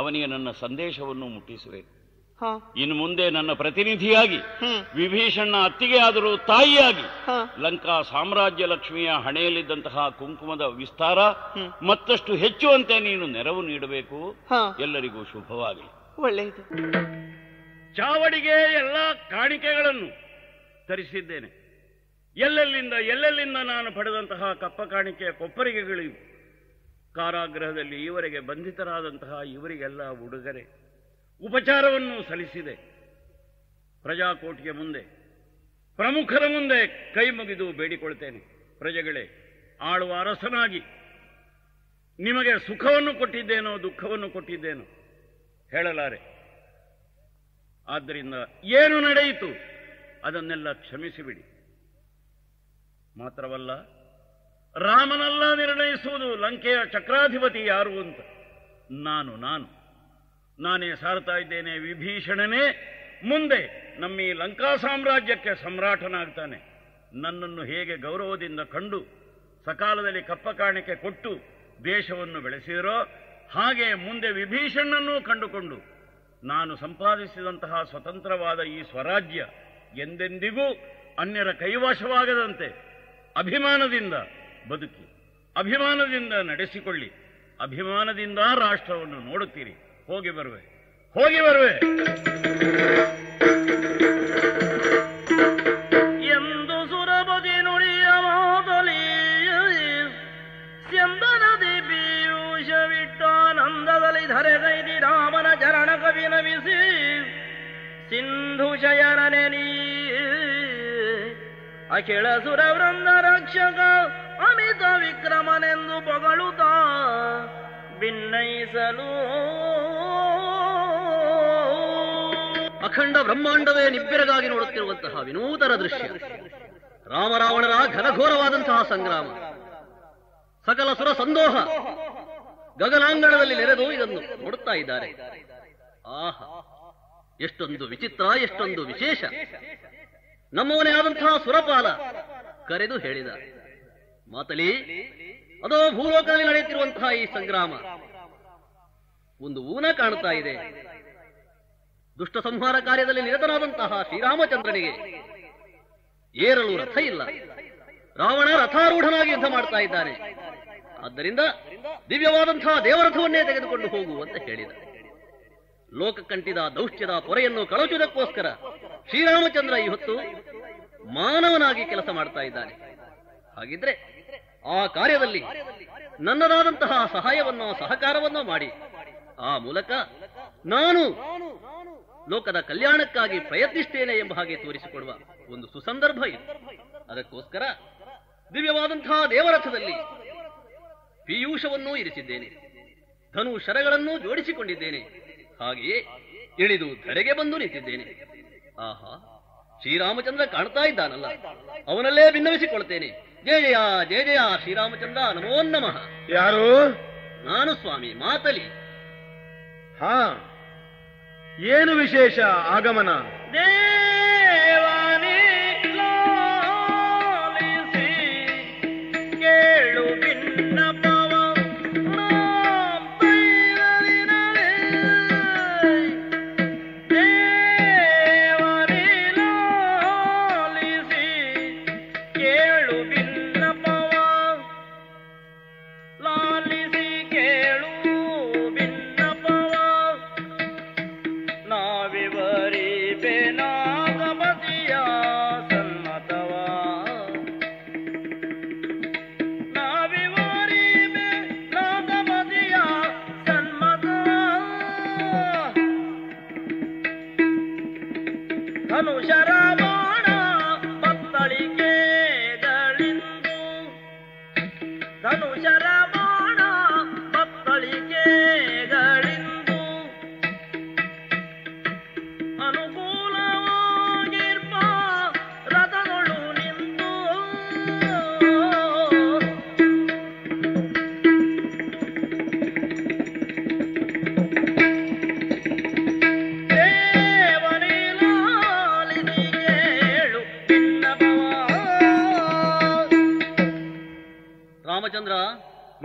ಅವನಿಗೆ ನನ್ನ ಸಂದೇಶವನ್ನು ಮುಟ್ಟಿಸಬೇಕು. ಇನ್ನು ಮುಂದೆ ನನ್ನ ಪ್ರತಿನಿಧಿಯಾಗಿ, ವಿಭೀಷಣನ ಅತ್ತಿಗೆ ಆದರೂ ತಾಯಿಯಾಗಿ, ಲಂಕಾ ಸಾಮ್ರಾಜ್ಯ ಲಕ್ಷ್ಮಿಯ ಹಣೆಯಲ್ಲಿದ್ದಂತಹ ಕುಂಕುಮದ ವಿಸ್ತಾರ ಮತ್ತಷ್ಟು ಹೆಚ್ಚುವಂತೆ ನೀನು ನೆರವು ನೀಡಬೇಕು. ಎಲ್ಲರಿಗೂ ಶುಭವಾಗಲಿ. ಒಳ್ಳೆಯದು. ಚಾವಡಿಗೆ ಎಲ್ಲ ಕಾಣಿಕೆಗಳನ್ನು ತರಿಸಿದ್ದೇನೆ. ಎಲ್ಲೆಲ್ಲಿಂದ ಎಲ್ಲೆಲ್ಲಿಂದ ನಾನು ಪಡೆದಂತಹ ಕಪ್ಪ ಕಾಣಿಕೆಯ ಕೊಪ್ಪರಿಗೆಗಳಿವು. ಕಾರಾಗೃಹದಲ್ಲಿ ಈವರೆಗೆ ಬಂಧಿತರಾದಂತಹ ಇವರಿಗೆಲ್ಲ ಉಡುಗೊರೆ ಉಪಚಾರವನ್ನು ಸಲ್ಲಿಸಿದೆ. ಪ್ರಜಾಕೋಟಿಗೆ ಮುಂದೆ, ಪ್ರಮುಖರ ಮುಂದೆ ಕೈ ಮುಗಿದು ಬೇಡಿಕೊಳ್ತೇನೆ. ಪ್ರಜೆಗಳೇ, ಆಳುವ ಅರಸನಾಗಿ ನಿಮಗೆ ಸುಖವನ್ನು ಕೊಟ್ಟಿದ್ದೇನೋ ದುಃಖವನ್ನು ಕೊಟ್ಟಿದ್ದೇನೋ ಹೇಳಲಾರೆ. ಆದ್ದರಿಂದ ಏನು ನಡೆಯಿತು ಅದನ್ನೆಲ್ಲ ಕ್ಷಮಿಸಿಬಿಡಿ. ಮಾತ್ರವಲ್ಲ, ರಾಮನಲ್ಲ ನಿರ್ಣಯಿಸುವುದು ಲಂಕೆಯ ಚಕ್ರಾಧಿಪತಿ ಯಾರು ಅಂತ. ನಾನು ನಾನು ನಾನೇ ಸಾರ್ತಾ ಇದ್ದೇನೆ. ವಿಭೀಷಣನೇ ಮುಂದೆ ನಮ್ಮ ಈ ಲಂಕಾ ಸಾಮ್ರಾಜ್ಯಕ್ಕೆ ಸಮ್ರಾಟನಾಗ್ತಾನೆ. ನನ್ನನ್ನು ಹೇಗೆ ಗೌರವದಿಂದ ಕಂಡು ಸಕಾಲದಲ್ಲಿ ಕಪ್ಪ ಕಾಣಿಕೆ ಕೊಟ್ಟು ದೇಶವನ್ನು ಬೆಳೆಸಿದರೋ ಹಾಗೆ ಮುಂದೆ ವಿಭೀಷಣನನ್ನು ಕಂಡುಕೊಂಡು ನಾನು ಸಂಪಾದಿಸಿದಂತಹ ಸ್ವತಂತ್ರವಾದ ಈ ಸ್ವರಾಜ್ಯ ಎಂದೆಂದಿಗೂ ಅನ್ಯರ ಕೈವಾಶವಾಗದಂತೆ ಅಭಿಮಾನದಿಂದ ಬದುಕಿ, ಅಭಿಮಾನದಿಂದ ನಡೆಸಿಕೊಳ್ಳಿ, ಅಭಿಮಾನದಿಂದ ರಾಷ್ಟ್ರವನ್ನು ನೋಡುತ್ತೀರಿ. ಹೋಗಿ ಬರುವೆ, ಹೋಗಿ ಬರುವೆ ಎಂದು ಸುರಪತಿ ನುಡಿಯ ಮೊದಲಿ ಸ್ಯಂದನದಿ ಪೀಯೂಷವಿಟ್ಟಾನಂದದಲ್ಲಿ ಧರೆಗೈದಿ ರಾಮನ ಚರಣ ಕವಿ ನಮಿಸಿ ಸಿಂಧು ಶಯನನೆ ನೀ ಅಖಿಳ ಸುರವೃಂದ ರಕ್ಷಕ ಅಮಿತ ವಿಕ್ರಮನೆಂದು ಪೊಗಳುತ್ತ ಭಿನ್ನೈಸಲು ಅಖಂಡ ಬ್ರಹ್ಮಾಂಡವೇ ನಿಬ್ಬೆರಗಾಗಿ ನೋಡುತ್ತಿರುವಂತಹ ವಿನೂತನ ದೃಶ್ಯ. ರಾಮರಾವಣರ ಘನಘೋರವಾದಂತಹ ಸಂಗ್ರಾಮ, ಸಕಲ ಸುರ ಸಂದೋಹ ಗಗನಾಂಗಣದಲ್ಲಿ ನೆರೆದು ಇದನ್ನು ನೋಡುತ್ತಾ ಇದ್ದಾರೆ. ಆಹಾ, ಎಷ್ಟೊಂದು ವಿಚಿತ್ರ, ಎಷ್ಟೊಂದು ವಿಶೇಷ. ನಮ್ಮವನೇ ಆದಂತಹ ಸುರಪಾಲ ಕರೆದು ಹೇಳಿದ ಮಾತಲಿ, ಅದೋ ಭೂಲೋಕದಲ್ಲಿ ನಡೆಯುತ್ತಿರುವಂತಹ ಈ ಸಂಗ್ರಾಮ. ಒಂದು ಊನ ಕಾಣ್ತಾ ಇದೆ. ದುಷ್ಟ ಸಂಹಾರ ಕಾರ್ಯದಲ್ಲಿ ನಿರತನಾದಂತಹ ಶ್ರೀರಾಮಚಂದ್ರನಿಗೆ ಏರಲು ರಥ ಇಲ್ಲ. ರಾವಣ ರಥಾರೂಢನಾಗಿ ಯುದ್ಧ ಮಾಡ್ತಾ ಇದ್ದಾನೆ. ಆದ್ದರಿಂದ ದಿವ್ಯವಾದಂತಹ ದೇವರಥವನ್ನೇ ತೆಗೆದುಕೊಂಡು ಹೋಗು ಅಂತ ಹೇಳಿದ. ಲೋಕಕ್ಕಂಟಿದ ದೌಷ್ಟ್ಯದ ಪೊರೆಯನ್ನು ಕಳಚುವುದಕ್ಕೋಸ್ಕರ ಶ್ರೀರಾಮಚಂದ್ರ ಈ ಹೊತ್ತು ಮಾನವನಾಗಿ ಕೆಲಸ ಮಾಡ್ತಾ ಇದ್ದಾನೆ. ಹಾಗಿದ್ರೆ ಆ ಕಾರ್ಯದಲ್ಲಿ ನನ್ನದಾದಂತಹ ಸಹಾಯವನ್ನು, ಸಹಕಾರವನ್ನು ಮಾಡಿ, ಆ ಮೂಲಕ ನಾನು ಲೋಕದ ಕಲ್ಯಾಣಕ್ಕಾಗಿ ಪ್ರಯತ್ನಿಸ್ತೇನೆ ಎಂಬ ಹಾಗೆ ತೋರಿಸಿಕೊಡುವ ಒಂದು ಸುಸಂದರ್ಭ ಇದೆ. ಅದಕ್ಕೋಸ್ಕರ ದಿವ್ಯವಾದಂತಹ ದೇವರಥದಲ್ಲಿ ಪೀಯೂಷವನ್ನು ಇರಿಸಿದ್ದೇನೆ, ಧನು ಶರಗಳನ್ನು ಜೋಡಿಸಿಕೊಂಡಿದ್ದೇನೆ, ಹಾಗೆಯೇ ಇಳಿದು ಧರೆಗೆ ಬಂದು ನಿಂತಿದ್ದೇನೆ. ಆಹಾ, ಶ್ರೀರಾಮಚಂದ್ರ ಕಾಣ್ತಾ ಇದ್ದಾನಲ್ಲ, ಅವನಲ್ಲೇ ಭಿನ್ನವಿಸಿಕೊಳ್ತೇನೆ. ಜಯ ಜಯ ಜಯ ಜಯ ಶ್ರೀರಾಮಚಂದ್ರ ನಮೋ ನಮಃ. ಯಾರು ನಾನು? ಸ್ವಾಮಿ ಮಾತಲಿ. ಹಾ, ಏನು ವಿಶೇಷ ಆಗಮನ? ದೇವಾನಿ ಲಾಲಿಸಿ ಕೇಳು ಭಿನ್ನ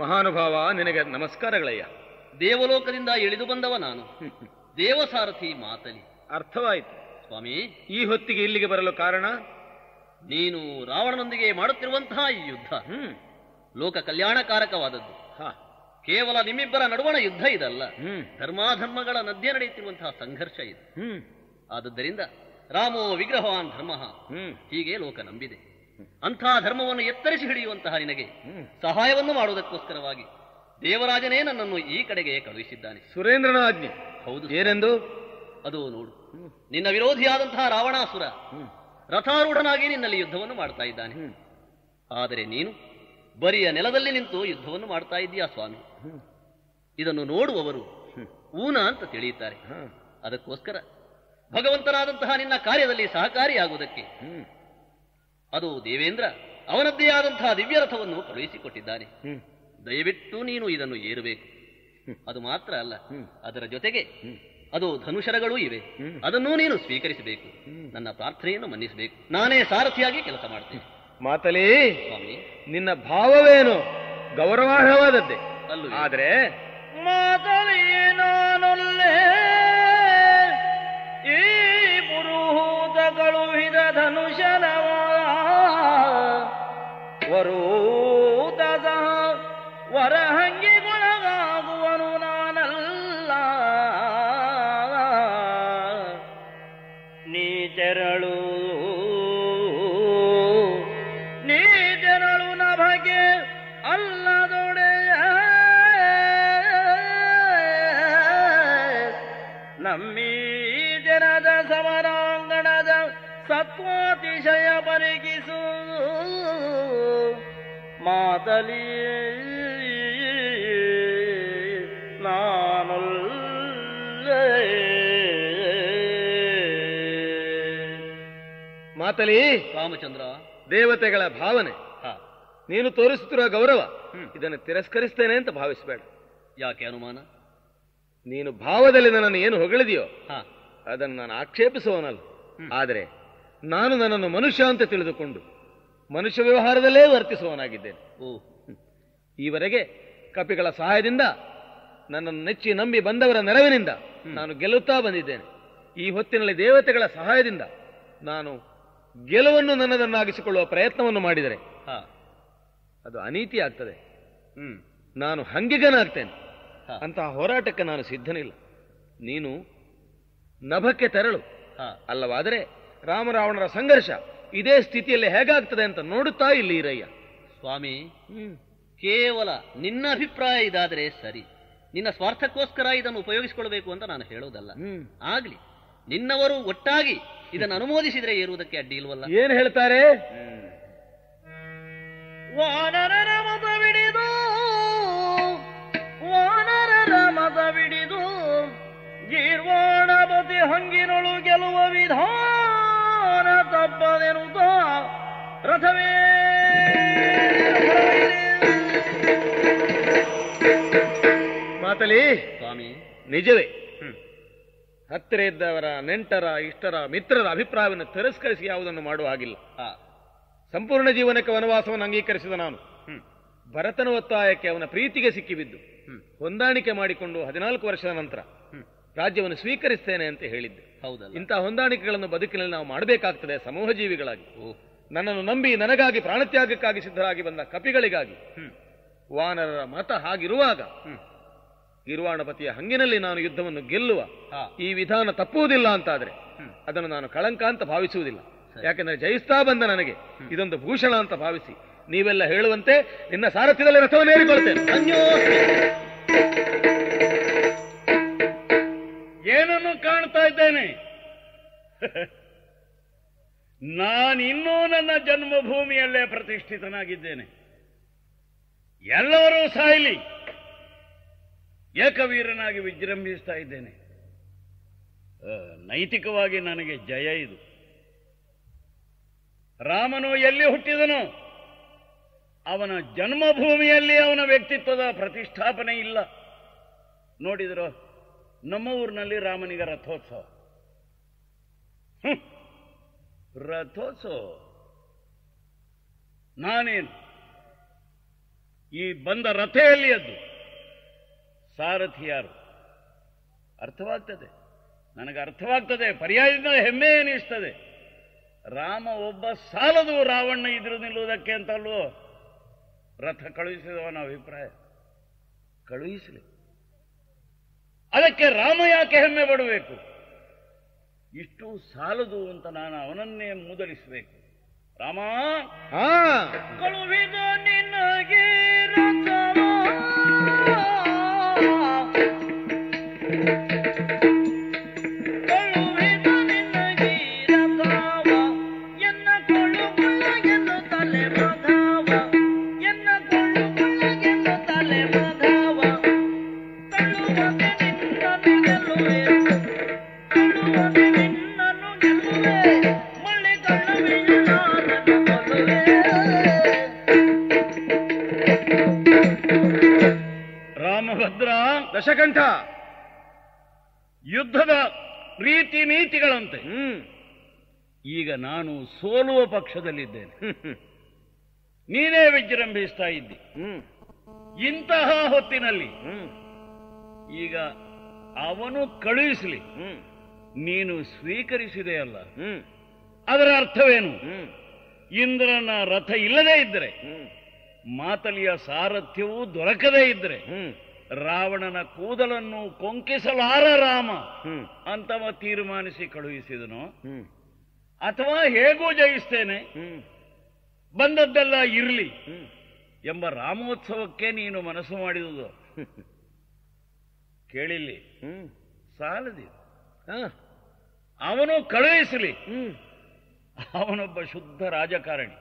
ಮಹಾನುಭಾವ, ನಿನಗೆ ನಮಸ್ಕಾರಗಳಯ್ಯ. ದೇವಲೋಕದಿಂದ ಇಳಿದು ಬಂದವ ನಾನು, ದೇವಸಾರಥಿ ಮಾತಲಿ. ಅರ್ಥವಾಯಿತು ಸ್ವಾಮಿ. ಈ ಹೊತ್ತಿಗೆ ಇಲ್ಲಿಗೆ ಬರಲು ಕಾರಣ ನೀನು ರಾವಣನೊಂದಿಗೆ ಮಾಡುತ್ತಿರುವಂತಹ ಈ ಯುದ್ಧ ಲೋಕ ಕಲ್ಯಾಣಕಾರಕವಾದದ್ದು. ಕೇವಲ ನಿಮ್ಮಿಬ್ಬರ ನಡುವಣ ಯುದ್ಧ ಇದಲ್ಲ, ಧರ್ಮಾಧರ್ಮಗಳ ಮಧ್ಯೆ ನಡೆಯುತ್ತಿರುವಂತಹ ಸಂಘರ್ಷ ಇದು. ಆದದ್ದರಿಂದ ರಾಮೋ ವಿಗ್ರಹವಾನ್ ಧರ್ಮ ಹೀಗೆ ಲೋಕ ನಂಬಿದೆ. ಅಂತಹ ಧರ್ಮವನ್ನು ಎತ್ತರಿಸಿ ಹಿಡಿಯುವಂತಹ ನಿನಗೆ ಸಹಾಯವನ್ನು ಮಾಡುವುದಕ್ಕೋಸ್ಕರವಾಗಿ ದೇವರಾಜನೇ ನನ್ನನ್ನು ಈ ಕಡೆಗೆ ಕಳುಹಿಸಿದ್ದಾನೆ. ಸುರೇಂದ್ರನ ಆಜ್ಞೆ. ಹೌದು. ಏನೆಂದು? ಅದು ನೋಡು, ನಿನ್ನ ವಿರೋಧಿಯಾದಂತಹ ರಾವಣಾಸುರ ರಥಾರೂಢನಾಗಿ ನಿನ್ನಲ್ಲಿ ಯುದ್ಧವನ್ನು ಮಾಡ್ತಾ ಇದ್ದಾನೆ. ಆದರೆ ನೀನು ಬರಿಯ ನೆಲದಲ್ಲಿ ನಿಂತು ಯುದ್ಧವನ್ನು ಮಾಡ್ತಾ ಇದ್ದೀಯಾ ಸ್ವಾಮಿ. ಇದನ್ನು ನೋಡುವವರು ಊನ ಅಂತ ತಿಳಿಯುತ್ತಾರೆ. ಅದಕ್ಕೋಸ್ಕರ ಭಗವಂತನಾದಂತಹ ನಿನ್ನ ಕಾರ್ಯದಲ್ಲಿ ಸಹಕಾರಿಯಾಗುವುದಕ್ಕೆ ಅದು ದೇವೇಂದ್ರ ಅವನದ್ದೇ ಆದಂತಹ ದಿವ್ಯರಥವನ್ನು ಕಳುಹಿಸಿಕೊಟ್ಟಿದ್ದಾನೆ. ದಯವಿಟ್ಟು ನೀನು ಇದನ್ನು ಏರಬೇಕು. ಅದು ಮಾತ್ರ ಅಲ್ಲ, ಅದರ ಜೊತೆಗೆ ಅದು ಧನುಷರಗಳೂ ಇವೆ, ಅದನ್ನೂ ನೀನು ಸ್ವೀಕರಿಸಬೇಕು. ನನ್ನ ಪ್ರಾರ್ಥನೆಯನ್ನು ಮನ್ನಿಸಬೇಕು. ನಾನೇ ಸಾರಥಿಯಾಗಿ ಕೆಲಸ ಮಾಡ್ತೇನೆ. ಮಾತಲಿ ಸ್ವಾಮಿ, ನಿನ್ನ ಭಾವವೇನು ಗೌರವಾರ್ಹವಾದದ್ದೇ ಅಲ್ಲ, ಆದರೆ ಮಾತಲಿ ನಾನೊಲ್ಲೇ ಈ ಪುರುಹೂತಗಳು ಹಿದ ಧನುಷನವ ವರೂತ ವರಹಂಗಿಗೊಳಗಾಗುವನು ನಾನಲ್ಲ. ನೀ ತೆರಳು ನೀ ತೆರಳು ನಭಗೆ ಅಲ್ಲದೊಡೆಯ ನಮ್ಮೀ ಜನದ ಸಮರಾಂಗಣದ ಸತ್ವಾತಿಶಯ ಪರಿಗಿಸು. ಮಾತಲಿ ನಾನು ಮಾತಲಿ ರಾಮಚಂದ್ರ, ದೇವತೆಗಳ ಭಾವನೆ, ನೀನು ತೋರಿಸುತ್ತಿರುವ ಗೌರವ, ಇದನ್ನು ತಿರಸ್ಕರಿಸ್ತೇನೆ ಅಂತ ಭಾವಿಸಬೇಡ. ಯಾಕೆ ಅನುಮಾನ? ನೀನು ಭಾವದಲ್ಲಿ ನನ್ನನ್ನು ಏನು ಹೊಗಳಿದೆಯೋ ಅದನ್ನು ನಾನು ಆಕ್ಷೇಪಿಸುವವನಲ್ಲ, ಆದರೆ ನಾನು ನನ್ನನ್ನು ಮನುಷ್ಯ ಅಂತ ತಿಳಿದುಕೊಂಡು ಮನುಷ್ಯ ವ್ಯವಹಾರದಲ್ಲೇ ವರ್ತಿಸುವವನಾಗಿದ್ದೇನೆ. ಈವರೆಗೆ ಕಪಿಗಳ ಸಹಾಯದಿಂದ, ನನ್ನನ್ನು ನೆಚ್ಚಿ ನಂಬಿ ಬಂದವರ ನೆರವಿನಿಂದ ನಾನು ಗೆಲ್ಲುತ್ತಾ ಬಂದಿದ್ದೇನೆ. ಈ ಹೊತ್ತಿನಲ್ಲಿ ದೇವತೆಗಳ ಸಹಾಯದಿಂದ ನಾನು ಗೆಲುವನ್ನು ನನ್ನದನ್ನಾಗಿಸಿಕೊಳ್ಳುವ ಪ್ರಯತ್ನವನ್ನು ಮಾಡಿದರೆ ಅದು ಅನೀತಿ ಆಗ್ತದೆ. ನಾನು ಹಂಗಿಗನಾಗ್ತೇನೆ. ಅಂತಹ ಹೋರಾಟಕ್ಕೆ ನಾನು ಸಿದ್ಧನಿಲ್ಲ. ನೀನು ನಭಕ್ಕೆ ತೆರಳು, ಅಲ್ಲವಾದರೆ ರಾಮರಾವಣರ ಸಂಘರ್ಷ ಇದೇ ಸ್ಥಿತಿಯಲ್ಲಿ ಹೇಗಾಗ್ತದೆ ಅಂತ ನೋಡುತ್ತಾ ಇಲ್ಲಿ ಇರಯ್ಯ. ಸ್ವಾಮಿ, ಕೇವಲ ನಿನ್ನ ಅಭಿಪ್ರಾಯ ಇದಾದರೆ ಸರಿ, ನಿನ್ನ ಸ್ವಾರ್ಥಕ್ಕೋಸ್ಕರ ಇದನ್ನು ಉಪಯೋಗಿಸಿಕೊಳ್ಬೇಕು ಅಂತ ನಾನು ಹೇಳೋದಲ್ಲ. ಆಗ್ಲಿ, ನಿನ್ನವರು ಒಟ್ಟಾಗಿ ಇದನ್ನು ಅನುಮೋದಿಸಿದರೆ ಏರುವುದಕ್ಕೆ ಅಡ್ಡಿ ಇಲ್ವಲ್ಲ? ಏನ್ ಹೇಳ್ತಾರೆ? ವಾನರರ ಮತ ಬಿಡಿದು ವಾನರರ ಮತ ಬಿಡಿದು ಗೀರ್ವಾಣಪತಿ ಹಂಗಿನೊಳು ಗೆಲುವ ವಿಧಾನ ತಪ್ಪದೆನುತ ರಥವೇ ಮಾತಲಿ ಸ್ವಾಮಿ. ನಿಜವೇ, ಹತ್ತಿರ ಇದ್ದವರ, ನೆಂಟರ, ಇಷ್ಟರ, ಮಿತ್ರರ ಅಭಿಪ್ರಾಯವನ್ನು ತಿರಸ್ಕರಿಸಿ ಯಾವುದನ್ನು ಮಾಡುವ ಹಾಗಿಲ್ಲ. ಸಂಪೂರ್ಣ ಜೀವನಕ್ಕೆ ವನವಾಸವನ್ನು ಅಂಗೀಕರಿಸಿದ ನಾನು ಭರತನ ಒತ್ತಾಯಕ್ಕೆ, ಅವನ ಪ್ರೀತಿಗೆ ಸಿಕ್ಕಿಬಿದ್ದು ಹೊಂದಾಣಿಕೆ ಮಾಡಿಕೊಂಡು ಹದಿನಾಲ್ಕು ವರ್ಷದ ನಂತರ ರಾಜ್ಯವನ್ನು ಸ್ವೀಕರಿಸ್ತೇನೆ ಅಂತ ಹೇಳಿದ್ದೆ. ಹೌದಲ್ಲ? ಇಂತಹ ಹೊಂದಾಣಿಕೆಗಳನ್ನು ಬದುಕಿನಲ್ಲಿ ನಾವು ಮಾಡಬೇಕಾಗ್ತದೆ ಸಮೂಹ ಜೀವಿಗಳಾಗಿ. ನನ್ನನ್ನು ನಂಬಿ ನನಗಾಗಿ ಪ್ರಾಣತ್ಯಾಗಕ್ಕಾಗಿ ಸಿದ್ಧರಾಗಿ ಬಂದ ಕಪಿಗಳಿಗಾಗಿ ವಾನರರ ಮತ ಹಾಗಿರುವಾಗ ಗೀರ್ವಾಣಪತಿಯ ಹಂಗಿನಲ್ಲಿ ನಾನು ಯುದ್ಧವನ್ನು ಗೆಲ್ಲುವ ಈ ವಿಧಾನ ತಪ್ಪುವುದಿಲ್ಲ ಅಂತಾದ್ರೆ ಅದನ್ನು ನಾನು ಕಳಂಕ ಅಂತ ಭಾವಿಸುವುದಿಲ್ಲ. ಯಾಕೆಂದ್ರೆ ಜಯಿಸ್ತಾ ಬಂದ ನನಗೆ ಇದೊಂದು ಭೂಷಣ ಅಂತ ಭಾವಿಸಿ ನೀವೆಲ್ಲ ಹೇಳುವಂತೆ ನಿನ್ನ ಸಾರಥ್ಯದಲ್ಲಿ ರಥವನ್ನೇರಿಕೊಳ್ತೇನೆ. ಏನನ್ನು ಕಾಣ್ತಾ ಇದ್ದೇನೆ? ನಾನಿನ್ನೂ ನನ್ನ ಜನ್ಮಭೂಮಿಯಲ್ಲೇ ಪ್ರತಿಷ್ಠಿತನಾಗಿದ್ದೇನೆ. ಎಲ್ಲರೂ ಸಾಯಲಿ, ಏಕವೀರನಾಗಿ ವಿಜೃಂಭಿಸ್ತಾ ಇದ್ದೇನೆ. ನೈತಿಕವಾಗಿ ನನಗೆ ಜಯ ಇದು. ರಾಮನು ಎಲ್ಲಿ ಹುಟ್ಟಿದನು ಅವನ ಜನ್ಮಭೂಮಿಯಲ್ಲಿ ಅವನ ವ್ಯಕ್ತಿತ್ವದ ಪ್ರತಿಷ್ಠಾಪನೆ ಇಲ್ಲ. ನೋಡಿದ್ರು ನಮ್ಮ ಊರಿನಲ್ಲಿ ರಾಮನಿಗೆ ರಥೋತ್ಸವ. ರಥೋತ್ಸವ ನಾನೇನು ಈ ಬಂದ ರಥೆಯಲ್ಲಿ ಎದ್ದು ಸಾರಥಿ ಯಾರು ಅರ್ಥವಾಗ್ತದೆ, ನನಗೆ ಅರ್ಥವಾಗ್ತದೆ. ಪರ್ಯಾಯದಿಂದ ಹೆಮ್ಮೆ ಏನಿಸ್ತದೆ. ರಾಮ ಒಬ್ಬ ಸಾಲದು ರಾವಣ್ಣ ಇದ್ರು ನಿಲ್ಲುವುದಕ್ಕೆ ಅಂತಲ್ಲೂ ರಥ ಕಳುಹಿಸಿದವನ ಅಭಿಪ್ರಾಯ. ಕಳುಹಿಸಲಿ, ಅದಕ್ಕೆ ರಾಮ ಯಾಕೆ ಹೆಮ್ಮೆ ಪಡಬೇಕು? ಇಷ್ಟು ಸಾಲದು ಅಂತ ನಾನು ಅವನನ್ನೇ ಮೂದಲಿಸಬೇಕು. ರಾಮ ಕಳುಹಿದ ನಿನಗೆ ಭದ್ರ ದಶಕಂಠ ಯುದ್ಧದ ರೀತಿ ನೀತಿಗಳಂತೆ. ಈಗ ನಾನು ಸೋಲುವ ಪಕ್ಷದಲ್ಲಿದ್ದೇನೆ, ನೀನೇ ವಿಜೃಂಭಿಸ್ತಾ ಇದ್ದಿ. ಇಂತಹ ಹೊತ್ತಿನಲ್ಲಿ ಈಗ ಅವನು ಕಳುಹಿಸಲಿ, ನೀನು ಸ್ವೀಕರಿಸಿದೆಯಲ್ಲ, ಅದರ ಅರ್ಥವೇನು? ಇಂದ್ರನ ರಥ ಇಲ್ಲದೇ ಇದ್ದರೆ, ಮಾತಲಿಯ ಸಾರಥ್ಯವೂ ದೊರಕದೇ ಇದ್ದರೆ, ರಾವಣನ ಕೂದಲನ್ನು ಕೊಂಕಿಸಲಾರ ರಾಮ ಅಂತವ ತೀರ್ಮಾನಿಸಿ ಕಳುಹಿಸಿದನು, ಅಥವಾ ಹೇಗೂ ಜಯಿಸ್ತೇನೆ ಬಂದದ್ದೆಲ್ಲ ಇರಲಿ ಎಂಬ ರಾಮೋತ್ಸವಕ್ಕೆ ನೀನು ಮನಸ್ಸು ಮಾಡಿದುದು ಕೇಳಿಲ್ಲಿ ಸಾಲದಿ. ಅವನು ಕಳುಹಿಸಲಿ, ಅವನೊಬ್ಬ ಶುದ್ಧ ರಾಜಕಾರಣಿ,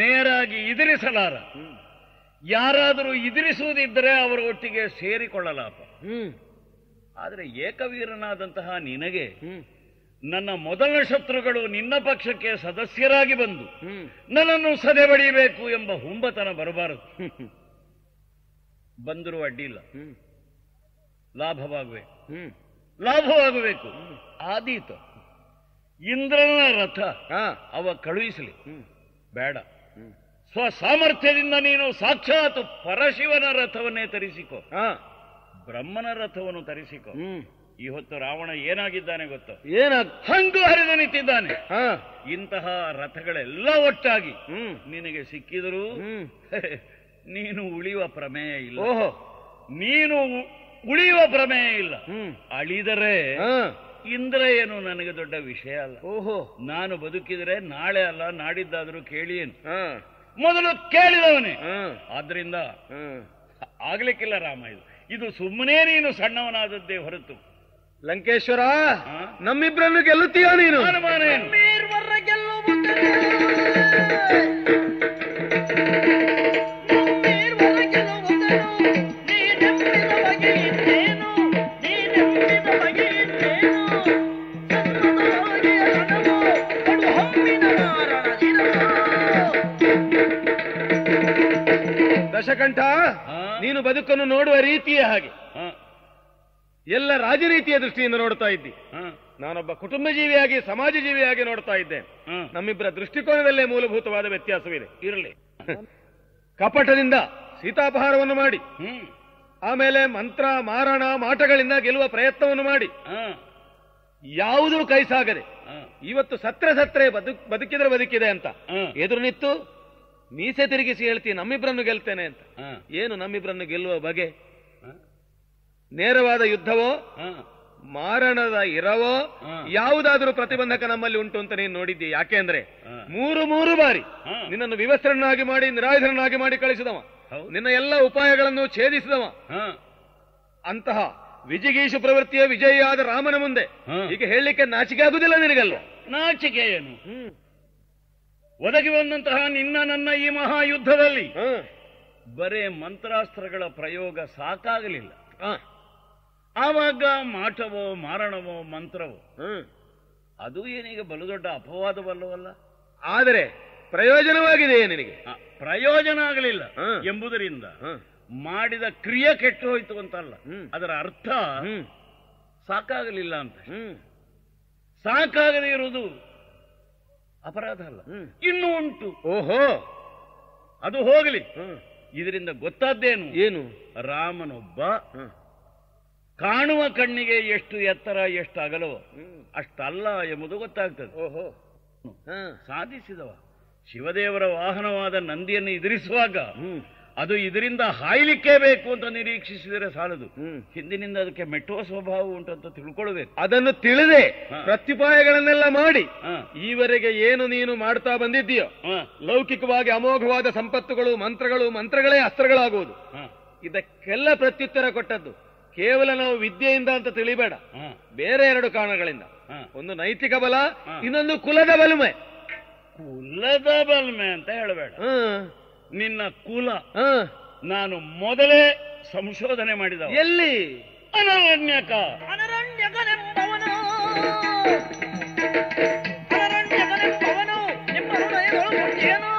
ನೇರಾಗಿ ಎದುರಿಸಲಾರ. ಯಾರಾದರೂ ಎದುರಿಸುವುದಿದ್ದರೆ ಅವರ ಒಟ್ಟಿಗೆ ಸೇರಿಕೊಳ್ಳಲಾಪ. ಆದರೆ ಏಕವೀರನಾದಂತಹ ನಿನಗೆ ನನ್ನ ಮೊದಲ ಶತ್ರುಗಳು ನಿನ್ನ ಪಕ್ಷಕ್ಕೆ ಸದಸ್ಯರಾಗಿ ಬಂದು ನನ್ನನ್ನು ಸದೆ ಬಡಿಯಬೇಕು ಎಂಬ ಹುಂಬತನ ಬರಬಾರದು. ಬಂದರೂ ಅಡ್ಡಿಲ್ಲ, ಲಾಭವಾಗಬೇಕು ಲಾಭವಾಗಬೇಕು ಆದೀತ. ಇಂದ್ರನ ರಥ ಅವ ಕಳುಹಿಸಲಿ, ಬೇಡ, ಸ್ವಸಾಮರ್ಥ್ಯದಿಂದ ನೀನು ಸಾಕ್ಷಾತ್ ಪರಶಿವನ ರಥವನ್ನೇ ತರಿಸಿಕೋ, ಬ್ರಹ್ಮನ ರಥವನ್ನು ತರಿಸಿಕೋ. ಈ ಹೊತ್ತು ರಾವಣ ಏನಾಗಿದ್ದಾನೆ ಗೊತ್ತ? ಏನ ಹಂಗು ಹರಿದು ನಿಂತಿದ್ದಾನೆ. ಇಂತಹ ರಥಗಳೆಲ್ಲ ಒಟ್ಟಾಗಿ ನಿನಗೆ ಸಿಕ್ಕಿದರೂ ನೀನು ಉಳಿಯುವ ಪ್ರಮೇಯ ಇಲ್ಲ. ಓಹೋ, ನೀನು ಉಳಿಯುವ ಪ್ರಮೇಯ ಇಲ್ಲ. ಅಳಿದರೆ ಇಂದ್ರ ಏನು ನನಗೆ ದೊಡ್ಡ ವಿಷಯ ಅಲ್ಲ. ಓಹೋ, ನಾನು ಬದುಕಿದರೆ ನಾಳೆ ಅಲ್ಲ ನಾಡಿದ್ದಾದರೂ ಕೇಳಿ ಏನು, ಮೊದಲು ಕೇಳಿದವನೇ. ಆದ್ರಿಂದ ಆಗ್ಲಿಕ್ಕಿಲ್ಲ ರಾಮ, ಇದು ಇದು ಸುಮ್ಮನೆ ನೀನು ಸಣ್ಣವನಾದದ್ದೇ ಹೊರತು. ಲಂಕೇಶ್ವರ, ನಮ್ಮಿಬ್ಬರನ್ನು ಗೆಲ್ಲುತ್ತೀಯ ನೀನು. ಅನುಮಾನ ಏನು? ದಶಕಂಠ, ನೀನು ಬದುಕನ್ನು ನೋಡುವ ರೀತಿಯೇ ಹಾಗೆ, ಎಲ್ಲ ರಾಜರೀತಿಯ ದೃಷ್ಟಿಯಿಂದ ನೋಡ್ತಾ ಇದ್ದಿ. ನಾನೊಬ್ಬ ಕುಟುಂಬ ಜೀವಿಯಾಗಿ ಸಮಾಜ ಜೀವಿಯಾಗಿ ನೋಡ್ತಾ ಇದ್ದೆ. ನಮ್ಮಿಬ್ಬರ ದೃಷ್ಟಿಕೋನದಲ್ಲೇ ಮೂಲಭೂತವಾದ ವ್ಯತ್ಯಾಸವಿದೆ. ಇರಲಿ, ಕಪಟದಿಂದ ಸೀತಾಪಹಾರವನ್ನು ಮಾಡಿ, ಆಮೇಲೆ ಮಂತ್ರ ಮಾರಣ ಮಾಟಗಳಿಂದ ಗೆಲ್ಲುವ ಪ್ರಯತ್ನವನ್ನು ಮಾಡಿ, ಯಾವುದೂ ಕೈ ಸಾಗದೆ ಇವತ್ತು ಸತ್ರೆ ಸತ್ರೆ ಬದುಕ್ ಬದುಕಿದ್ರೆ ಬದುಕಿದೆ ಅಂತ ಎದುರು ನಿಂತು ಮೀಸೆ ತಿರುಗಿಸಿ ಹೇಳ್ತೀನಿ ನಮ್ಮಿಬ್ಬರನ್ನು ಗೆಲ್ತೇನೆ ಅಂತ. ಏನು ನಮ್ಮಿಬ್ಬರನ್ನು ಗೆಲ್ಲುವ ಬಗೆ? ನೇರವಾದ ಯುದ್ಧವೋ ಮಾರಣದ ಇರವೋ ಯಾವುದಾದ್ರೂ ಪ್ರತಿಬಂಧಕ ನಮ್ಮಲ್ಲಿ ಉಂಟು ಅಂತ ನೀನು ನೋಡಿದ್ದೀಯ. ಯಾಕೆಂದ್ರೆ ಮೂರು ಮೂರು ಬಾರಿ ನಿನ್ನನ್ನು ವಿವಸ್ತ್ರನಾಗಿ ಮಾಡಿ ನಿರಾಯುಧರನ್ನಾಗಿ ಮಾಡಿ ಕಳಿಸಿದವ, ನಿನ್ನ ಎಲ್ಲ ಉಪಾಯಗಳನ್ನು ಛೇದಿಸಿದವ. ಅಂತಹ ವಿಜಿಗೀಷು ಪ್ರವೃತ್ತಿಯ ವಿಜಯಿಯಾದ ರಾಮನ ಮುಂದೆ ಈಗ ಹೇಳಲಿಕ್ಕೆ ನಾಚಿಕೆ ಆಗುದಿಲ್ಲ ನಿನಗಲ್ವ? ನಾಚಿಕೆ ಏನು? ಒದಗಿ ಬಂದಂತಹ ನಿನ್ನ ನನ್ನ ಈ ಮಹಾಯುದ್ಧದಲ್ಲಿ ಬರೇ ಮಂತ್ರಾಸ್ತ್ರಗಳ ಪ್ರಯೋಗ ಸಾಕಾಗಲಿಲ್ಲ. ಆವಾಗ ಮಾಟವೋ ಮಾರಣವೋ ಮಂತ್ರವೋ ಅದು ಏನೀಗ ಬಲು ದೊಡ್ಡ ಅಪವಾದವಲ್ಲವಲ್ಲ? ಆದರೆ ಪ್ರಯೋಜನವಾಗಿದೆಯೇ ನಿನಗೆ? ಪ್ರಯೋಜನ ಆಗಲಿಲ್ಲ ಎಂಬುದರಿಂದ ಮಾಡಿದ ಕ್ರಿಯೆ ಕೆಟ್ಟು ಹೋಯ್ತು ಅಂತಲ್ಲ, ಅದರ ಅರ್ಥ ಸಾಕಾಗಲಿಲ್ಲ ಅಂತ. ಸಾಕಾಗದೇ ಇರುವುದು ಅಪರಾಧ ಅಲ್ಲ, ಇನ್ನೂ ಉಂಟು. ಓಹೋ, ಅದು ಹೋಗಲಿ. ಇದರಿಂದ ಗೊತ್ತಾದ್ದೇನು? ಏನು? ರಾಮನೊಬ್ಬ ಕಾಣುವ ಕಣ್ಣಿಗೆ ಎಷ್ಟು ಎತ್ತರ ಎಷ್ಟು ಅಗಲವೋ ಅಷ್ಟಲ್ಲ ಎಂಬುದು ಗೊತ್ತಾಗ್ತದೆ. ಓಹೋ, ಸಾಧಿಸಿದವ. ಶಿವದೇವರ ವಾಹನವಾದ ನಂದಿಯನ್ನು ಎದುರಿಸುವಾಗ ಅದು ಇದರಿಂದ ಹಾಯ್ಲಿಕ್ಕೇ ಬೇಕು ಅಂತ ನಿರೀಕ್ಷಿಸಿದರೆ ಸಾಲದು, ಹಿಂದಿನಿಂದ ಅದಕ್ಕೆ ಮೆಟ್ಟುವ ಸ್ವಭಾವ ಉಂಟಂತ ತಿಳ್ಕೊಳ್ಬೇಕು. ಅದನ್ನು ತಿಳಿದೆ ಪ್ರತ್ಯುಪಾಯಗಳನ್ನೆಲ್ಲ ಮಾಡಿ ಈವರೆಗೆ ಏನು ನೀನು ಮಾಡ್ತಾ ಬಂದಿದ್ದೀಯೋ, ಲೌಕಿಕವಾಗಿ ಅಮೋಘವಾದ ಸಂಪತ್ತುಗಳು, ಮಂತ್ರಗಳು, ಮಂತ್ರಗಳೇ ಅಸ್ತ್ರಗಳಾಗುವುದು. ಇದಕ್ಕೆಲ್ಲ ಪ್ರತ್ಯುತ್ತರ ಕೊಟ್ಟದ್ದು ಕೇವಲ ನಾವು ವಿದ್ಯೆಯಿಂದ ಅಂತ ತಿಳಿಬೇಡ, ಬೇರೆ ಎರಡು ಕಾರಣಗಳಿಂದ. ಒಂದು ನೈತಿಕ ಬಲ, ಇನ್ನೊಂದು ಕುಲದ ಬಲಮೆ. ಕುಲದ ಬಲಮೆ ಅಂತ ಹೇಳಬೇಡ. ನಿನ್ನ ಕುಲ ನಾನು ಮೊದಲೇ ಸಂಶೋಧನೆ ಮಾಡಿದ. ಎಲ್ಲಿ? ಅನರಣ್ಯಕ. ಅನರಣ್ಯಕನೆಂಬವನು ಅನರಣ್ಯಕನೆಂಬವನು ನಿಮ್ಮ ಹೃದಯಗಳು ಕೊಟ್ಟೇನು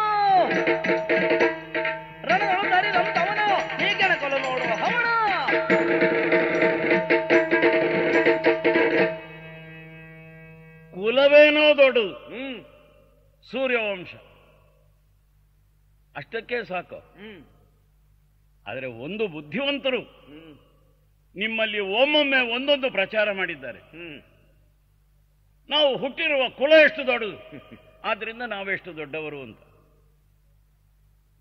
ರಣಗಳು ಧರಿದವನು, ಹೀಗೆನ ಕೊಲ ನೋಡುವ ಹವನು. ಅಷ್ಟಕ್ಕೆ ಸಾಕು. ಆದರೆ ಒಂದು ಬುದ್ಧಿವಂತರು ನಿಮ್ಮಲ್ಲಿ ಒಮ್ಮೊಮ್ಮೆ ಒಂದೊಂದು ಪ್ರಚಾರ ಮಾಡಿದ್ದಾರೆ. ನಾವು ಹುಟ್ಟಿರುವ ಕುಲ ಎಷ್ಟು ದೊಡ್ಡದು, ಆದ್ರಿಂದ ನಾವೆಷ್ಟು ದೊಡ್ಡವರು ಅಂತ.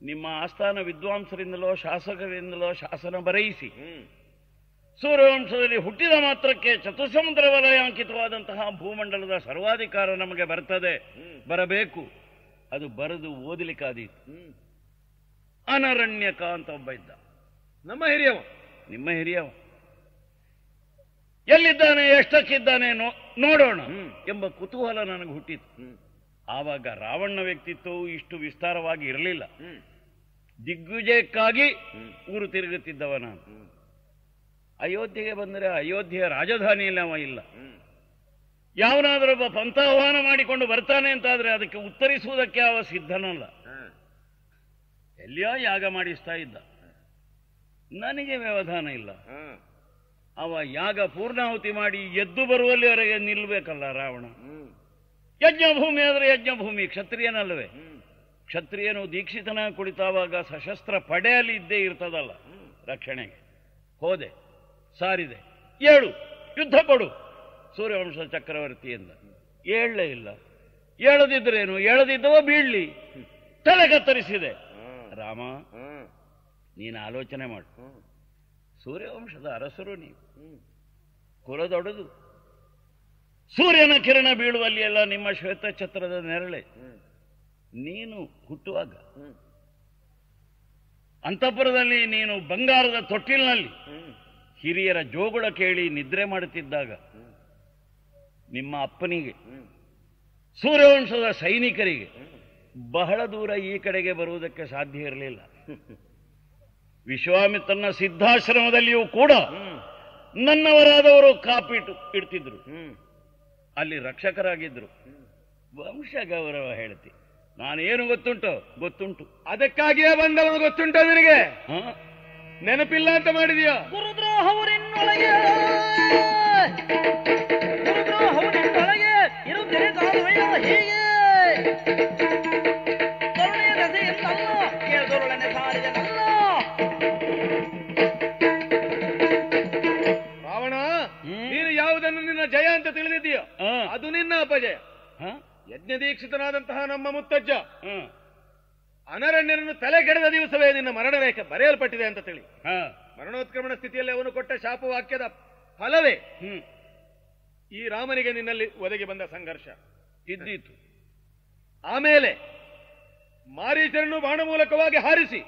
ನಿಮ್ಮ ಆಸ್ಥಾನ ವಿದ್ವಾಂಸರಿಂದಲೋ ಶಾಸಕರಿಂದಲೋ ಶಾಸನ ಬರೆಯಿಸಿ ಸೂರ್ಯವಂಶದಲ್ಲಿ ಹುಟ್ಟಿದ ಮಾತ್ರಕ್ಕೆ ಚತುಸಮುದ್ರ ವಲಯ ಅಂಕಿತವಾದಂತಹ ಭೂಮಂಡಲದ ಸರ್ವಾಧಿಕಾರ ನಮಗೆ ಬರ್ತದೆ, ಬರಬೇಕು. ಅದು ಬರೆದು ಓದಲಿಕ್ಕಾದೀತು. ಅನರಣ್ಯಕ ಅಂತ ಒಬ್ಬ ಇದ್ದ, ನಮ್ಮ ಹಿರಿಯವ, ನಿಮ್ಮ ಹಿರಿಯವ. ಎಲ್ಲಿದ್ದಾನೆ, ಎಷ್ಟಕ್ಕಿದ್ದಾನೆ ನೋಡೋಣ ಎಂಬ ಕುತೂಹಲ ನನಗೆ ಹುಟ್ಟಿತ್ತು. ಆವಾಗ ರಾವಣ್ಣ ವ್ಯಕ್ತಿತ್ವವು ಇಷ್ಟು ವಿಸ್ತಾರವಾಗಿ ಇರಲಿಲ್ಲ. ದಿಗ್ವಿಜಯಕ್ಕಾಗಿ ಊರು ತಿರುಗುತ್ತಿದ್ದವ ನಾನು. ಅಯೋಧ್ಯೆಗೆ ಬಂದರೆ ಅಯೋಧ್ಯೆಯ ರಾಜಧಾನಿಯಲ್ಲಿ ಅವ ಇಲ್ಲ. ಯಾವನಾದರೊಬ್ಬ ಪಂಥಾಹ್ವಾನ ಮಾಡಿಕೊಂಡು ಬರ್ತಾನೆ ಅಂತಾದರೆ ಅದಕ್ಕೆ ಉತ್ತರಿಸುವುದಕ್ಕೆ ಅವ ಸಿದ್ಧನಲ್ಲ. ಎಲ್ಲಿಯೋ ಯಾಗ ಮಾಡಿಸ್ತಾ ಇದ್ದ. ನನಗೆ ವ್ಯವಧಾನ ಇಲ್ಲ. ಅವ ಯಾಗ ಪೂರ್ಣಾಹುತಿ ಮಾಡಿ ಎದ್ದು ಬರುವಲ್ಲಿವರೆಗೆ ನಿಲ್ಲಬೇಕಲ್ಲ ರಾವಣ. ಯಜ್ಞಭೂಮಿ ಆದರೆ ಯಜ್ಞಭೂಮಿ, ಕ್ಷತ್ರಿಯನಲ್ವೇ. ಕ್ಷತ್ರಿಯನು ದೀಕ್ಷಿತನ ಕುಳಿತಾವಾಗ ಸಶಸ್ತ್ರ ಪಡೆಯಲ್ಲಿ ಇದ್ದೇ ಇರ್ತದಲ್ಲ ರಕ್ಷಣೆಗೆ. ಹೋದೆ, ಸಾರಿದೆ, ಏಳು, ಯುದ್ಧ ಕೊಡು ಸೂರ್ಯವಂಶ ಚಕ್ರವರ್ತಿಯಿಂದ. ಏಳಲೇ ಇಲ್ಲ. ಏಳದಿದ್ರೇನು, ಏಳದಿದ್ದವ ಬೀಳ್ಲಿ. ತಲೆ ಕತ್ತರಿಸಿದೆ. ರಾಮ, ನೀನು ಆಲೋಚನೆ ಮಾಡು. ಸೂರ್ಯವಂಶದ ಅರಸರು ನೀವು, ಕುಲದೊಡದು. ಸೂರ್ಯನ ಕಿರಣ ಬೀಳುವಲ್ಲಿ ಎಲ್ಲ ನಿಮ್ಮ ಶ್ವೇತಛತ್ರದ ನೆರಳೆ. ನೀನು ಹುಟ್ಟುವಾಗ ಅಂತಃಪುರದಲ್ಲಿ, ನೀನು ಬಂಗಾರದ ತೊಟ್ಟಿಲಿನಲ್ಲಿ ಹಿರಿಯರ ಜೋಗುಳ ಕೇಳಿ ನಿದ್ರೆ ಮಾಡುತ್ತಿದ್ದಾಗ ನಿಮ್ಮ ಅಪ್ಪನಿಗೆ, ಸೂರ್ಯವಂಶದ ಸೈನಿಕರಿಗೆ ಬಹಳ ದೂರ ಈ ಕಡೆಗೆ ಬರುವುದಕ್ಕೆ ಸಾಧ್ಯ ಇರಲಿಲ್ಲ. ವಿಶ್ವಾಮಿತ್ರನ ಸಿದ್ಧಾಶ್ರಮದಲ್ಲಿಯೂ ಕೂಡ ನನ್ನವರಾದವರು ಕಾಪಿಟ್ಟು ಇಡ್ತಿದ್ರು. ಅಲ್ಲಿ ರಕ್ಷಕರಾಗಿದ್ದರು. ವಂಶ ಗೌರವ ಹೇಳ್ತಿ, ನಾನೇನು ಗೊತ್ತುಂಟು ಗೊತ್ತುಂಟು ಅದಕ್ಕಾಗಿಯೇ ಬಂದವನು. ಗೊತ್ತುಂಟ ನಿನಗೆ, ನೆನಪಿಲ್ಲ ಅಂತ ಮಾಡಿದೀಯ. ಗುರುದ್ರೋಹವರೆನ್ನೊಳಗೆ ಗುರುದ್ರೋಹವರೆನ್ನೊಳಗೆ ಇರುತ್ತೇನೆ ತಾಳ್ಮೆಯ ಹೀಗೆ ಕರುಣೆಯ ರಸೆಯಲ್ಲ ಕೇಳಿದೊರೊಡನೆ ಸಾರಿದ ನಲ್ಲ. ರಾವಣ, ನೀನು ಯಾವುದನ್ನು ನಿನ್ನ ಜಯ ಅಂತ ತಿಳಿದಿದ್ದೀಯ, ಅದು ನಿನ್ನ ಅಪಜಯ. ಯಜ್ಞ ದೀಕ್ಷಿತನಾದಂತಹ ನಮ್ಮ ಮುತ್ತಜ್ಜ ಅನರಣ್ಯನನ್ನು ತಲೆಗೆಡದ ದಿವಸವೇ ನಿನ್ನ ಮರಣರೇಖೆ ಬರೆಯಲ್ಪಟ್ಟಿದೆ ಅಂತ ತಿಳಿ. ಮರಣೋತ್ಕ್ರಮಣ ಸ್ಥಿತಿಯಲ್ಲಿ ಅವನು ಕೊಟ್ಟ ಶಾಪವಾಕ್ಯದ ಫಲವೇ ಈ ರಾಮನಿಗೆ ನಿನ್ನಲ್ಲಿ ಒದಗಿ ಬಂದ ಸಂಘರ್ಷ ಇದ್ದೀತು. ಆಮೇಲೆ ಮಾರೀಚರನ್ನು ಬಾಣ ಮೂಲಕವಾಗಿ ಹಾರಿಸಿ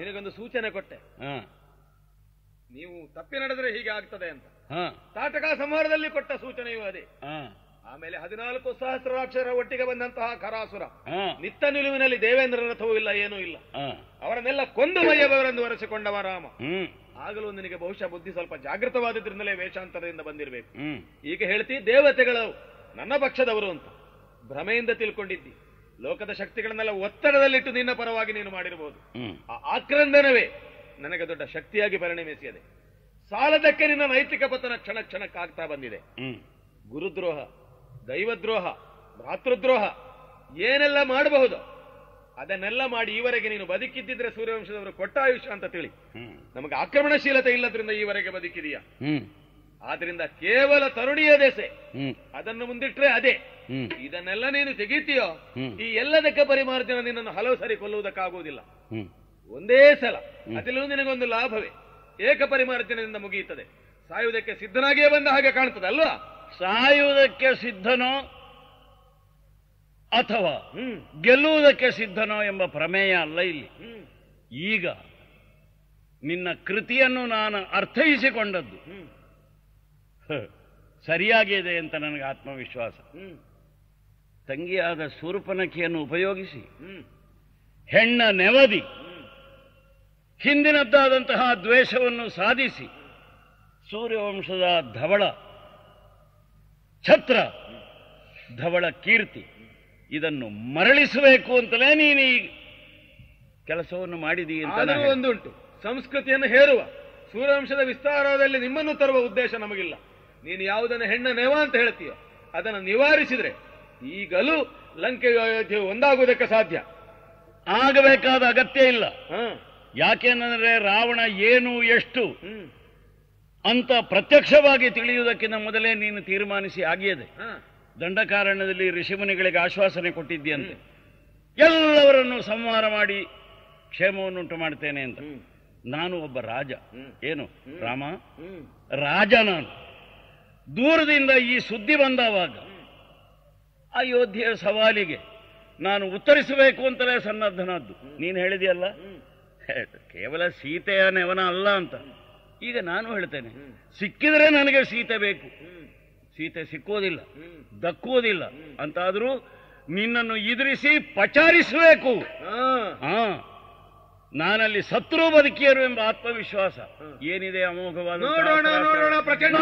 ನಿನಗೊಂದು ಸೂಚನೆ ಕೊಟ್ಟೆ, ನೀವು ತಪ್ಪಿ ನಡೆದರೆ ಹೀಗೆ ಆಗ್ತದೆ ಅಂತ. ತಾಟಕ ಸಂಹಾರದಲ್ಲಿ ಕೊಟ್ಟ ಸೂಚನೆಯೂ ಅದೇ. ಆಮೇಲೆ ಹದಿನಾಲ್ಕು ಸಹಸ್ರಾಕ್ಷರ ಒಟ್ಟಿಗೆ ಬಂದಂತಹ ಖರಾಸುರ, ನಿತ್ತ ನಿಲುವಿನಲ್ಲಿ ದೇವೇಂದ್ರ ರಥವೂ ಇಲ್ಲ, ಏನೂ ಇಲ್ಲ. ಅವರನ್ನೆಲ್ಲ ಕೊಂದು ಮಯ್ಯವರೆಂದು ಒರೆಸಿಕೊಂಡವ ರಾಮ. ಆಗಲೂ ನಿನಗೆ ಬಹುಶಃ ಬುದ್ಧಿ ಸ್ವಲ್ಪ ಜಾಗೃತವಾದದ್ರಿಂದಲೇ ವೇಷಾಂತರದಿಂದ ಬಂದಿರಬೇಕು. ಈಗ ಹೇಳ್ತಿ ದೇವತೆಗಳು ನನ್ನ ಪಕ್ಷದವರು ಅಂತ ಭ್ರಮೆಯಿಂದ ತಿಳ್ಕೊಂಡಿದ್ದಿ. ಲೋಕದ ಶಕ್ತಿಗಳನ್ನೆಲ್ಲ ಒತ್ತಡದಲ್ಲಿಟ್ಟು ನಿನ್ನ ಪರವಾಗಿ ನೀನು ಮಾಡಿರಬಹುದು. ಆ ಆಕ್ರಂದನವೇ ನನಗೆ ದೊಡ್ಡ ಶಕ್ತಿಯಾಗಿ ಪರಿಣಮಿಸಿದೆ. ಸಾಲದಕ್ಕೆ ನಿನ್ನ ನೈತಿಕ ಪತನ ಕ್ಷಣ ಕ್ಷಣಕ್ಕಾಗ್ತಾ ಬಂದಿದೆ. ಗುರುದ್ರೋಹ, ದೈವದ್ರೋಹ, ಭ್ರಾತೃದ್ರೋಹ, ಏನೆಲ್ಲ ಮಾಡಬಹುದು ಅದನ್ನೆಲ್ಲ ಮಾಡಿ ಈವರೆಗೆ ನೀನು ಬದುಕಿದ್ದಿದ್ರೆ ಸೂರ್ಯವಂಶದವರು ಕೊಟ್ಟ ಆಯುಷ್ಯ ಅಂತ ತಿಳಿ. ನಮಗೆ ಆಕ್ರಮಣಶೀಲತೆ ಇಲ್ಲದ್ರಿಂದ ಈವರೆಗೆ ಬದುಕಿದೀಯ. ಆದ್ರಿಂದ ಕೇವಲ ತರುಣಿಯ ದೇಸೆ, ಅದನ್ನು ಮುಂದಿಟ್ರೆ ಅದೇ. ಇದನ್ನೆಲ್ಲ ನೀನು ತೆಗೀತೀಯೋ, ಈ ಎಲ್ಲದಕ್ಕೆ ಪರಿಮಾರ್ಜನ ನಿನ್ನನ್ನು ಹಲವು ಸರಿ ಕೊಲ್ಲುವುದಕ್ಕಾಗುವುದಿಲ್ಲ, ಒಂದೇ ಸಲ. ಅದಲ್ಲೂ ನಿನಗೊಂದು ಲಾಭವೇ, ಏಕ ಪರಿಮಾರ್ಜನದಿಂದ ಮುಗಿಯುತ್ತದೆ. ಸಾಯುವುದಕ್ಕೆ ಸಿದ್ಧನಾಗಿಯೇ ಬಂದ ಹಾಗೆ ಕಾಣ್ತದೆ ಅಲ್ವಾ? ಸಾಯುವುದಕ್ಕೆ ಸಿದ್ಧನೋ ಅಥವಾ ಗೆಲ್ಲುವುದಕ್ಕೆ ಸಿದ್ಧನೋ ಎಂಬ ಪ್ರಮೇಯ ಅಲ್ಲ ಇಲ್ಲಿ. ಈಗ ನಿನ್ನ ಕೃತಿಯನ್ನು ನಾನು ಅರ್ಥೈಸಿಕೊಂಡದ್ದು ಸರಿಯಾಗಿದೆ ಅಂತ ನನಗೆ ಆತ್ಮವಿಶ್ವಾಸ. ತಂಗಿಯಾದ ಶೂರ್ಪನಖಿಯನ್ನು ಉಪಯೋಗಿಸಿ ಹೆಣ್ಣ ನೆವದಿ ಹಿಂದಿನದ್ದಾದಂತಹ ದ್ವೇಷವನ್ನು ಸಾಧಿಸಿ ಸೂರ್ಯವಂಶದ ಧವಳ ಛತ್ರ, ಧವಳ ಕೀರ್ತಿ ಇದನ್ನು ಮರಳಿಸಬೇಕು ಅಂತಲೇ ನೀನು ಈ ಕೆಲಸವನ್ನು ಮಾಡಿದೀಯ ಅಂತ. ಒಂದುಂಟು, ಸಂಸ್ಕೃತಿಯನ್ನು ಹೇರುವ, ಸೂರ್ಯವಂಶದ ವಿಸ್ತಾರದಲ್ಲಿ ನಿಮ್ಮನ್ನು ತರುವ ಉದ್ದೇಶ ನಮಗಿಲ್ಲ. ನೀನು ಯಾವುದನ್ನು ಹೆಣ್ಣ ನೆವ ಅಂತ ಹೇಳ್ತೀಯೋ ಅದನ್ನು ನಿವಾರಿಸಿದ್ರೆ ಈಗಲೂ ಲಂಕೆಯು ಅಯೋಧ್ಯೆಯು ಒಂದಾಗುವುದಕ್ಕೆ ಸಾಧ್ಯ. ಆಗಬೇಕಾದ ಅಗತ್ಯ ಇಲ್ಲ. ಯಾಕೆಂದರೆ ರಾವಣ ಏನು ಎಷ್ಟು ಅಂತ ಪ್ರತ್ಯಕ್ಷವಾಗಿ ತಿಳಿಯುವುದಕ್ಕಿಂತ ಮೊದಲೇ ನೀನು ತೀರ್ಮಾನಿಸಿ ಆಗಿಯದೆ. ದಂಡಕಾರಣ್ಯದಲ್ಲಿ ಋಷಿಮುನಿಗಳಿಗೆ ಆಶ್ವಾಸನೆ ಕೊಟ್ಟಿದ್ದೀಯಂತೆ, ಎಲ್ಲವರನ್ನು ಸಂಹಾರ ಮಾಡಿ ಕ್ಷೇಮವನ್ನುಂಟು ಮಾಡ್ತೇನೆ ಅಂತ. ನಾನು ಒಬ್ಬ ರಾಜ, ಏನು ರಾಮ, ರಾಜ ನಾನು. ದೂರದಿಂದ ಈ ಸುದ್ದಿ ಬಂದವಾಗ ಅಯೋಧ್ಯೆಯ ಸವಾಲಿಗೆ ನಾನು ಉತ್ತರಿಸಬೇಕು ಅಂತಲೇ ಸನ್ನದ್ಧನಾದ್ದು. ನೀನು ಹೇಳಿದೆಯಲ್ಲ, ಕೇವಲ ಸೀತೆಯ ನೆವನ ಅಲ್ಲ ಅಂತ. ಈಗ ನಾನು ಹೇಳ್ತೇನೆ, ಸಿಕ್ಕಿದರೆ ನನಗೆ ಸೀತೆ ಬೇಕು, ಸೀತೆ ಸಿಕ್ಕೋದಿಲ್ಲ, ದಕ್ಕುವುದಿಲ್ಲ ಅಂತಾದರೂ ನಿನ್ನನ್ನು ಎದುರಿಸಿ ಪಚಾರಿಸಬೇಕು. ಹಾ, ನಾನಲ್ಲಿ ಸತ್ರು ಬದುಕಿಯರು ಎಂಬ ಆತ್ಮವಿಶ್ವಾಸ ಏನಿದೆ ಅಮೋಘವಾದ. ನೋಡೋಣ ನೋಡೋಣ ಪ್ರಚಂಡ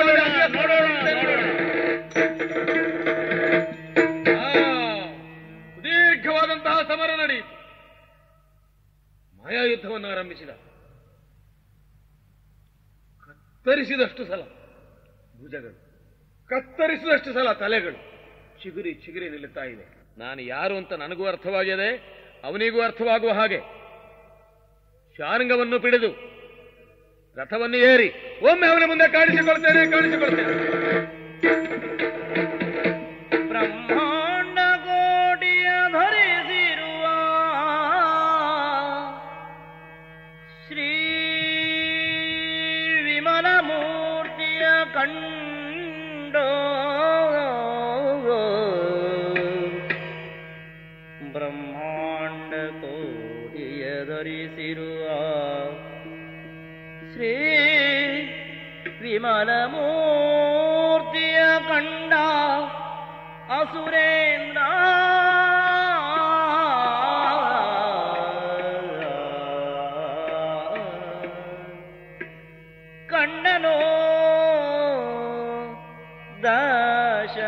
ದೀರ್ಘವಾದಂತಹ ಸಮರ ನಡೆಯಿತು. ಮಾಯಾಯುದ್ಧವನ್ನು ಆರಂಭಿಸಿದ, ಕತ್ತರಿಸಿದಷ್ಟು ಸಲ ಭುಜಗಳು, ಕತ್ತರಿಸಿದಷ್ಟು ಸಲ ತಲೆಗಳು ಚಿಗುರಿ ಚಿಗುರಿ ನಿಲ್ಲುತ್ತಾ ಇದೆ. ನಾನು ಯಾರು ಅಂತ ನನಗೂ ಅರ್ಥವಾಗಿದೆ, ಅವನಿಗೂ ಅರ್ಥವಾಗುವ ಹಾಗೆ ಶಾರಂಗವನ್ನು ಪಿಡಿದು ರಥವನ್ನು ಏರಿ ಒಮ್ಮೆ ಅವನ ಮುಂದೆ ಕಾಣಿಸಿಕೊಳ್ತೇನೆ ಕಾಣಿಸಿಕೊಳ್ತೇನೆ ಬ್ರಹ್ಮಾಂಡಗೋಡಿಯ ಧರಿಸಿರುವ ಶ್ರೀ ವಿಮಲ ಮೂರ್ತಿಯ ಕಂಡೋ ಶ್ರೀ ವಿಮಲ ಮೂರ್ತಿಯ ಕಂಡ ಅಸುರೇಂದ್ರ ಕಣ್ಣನೋ ದಶ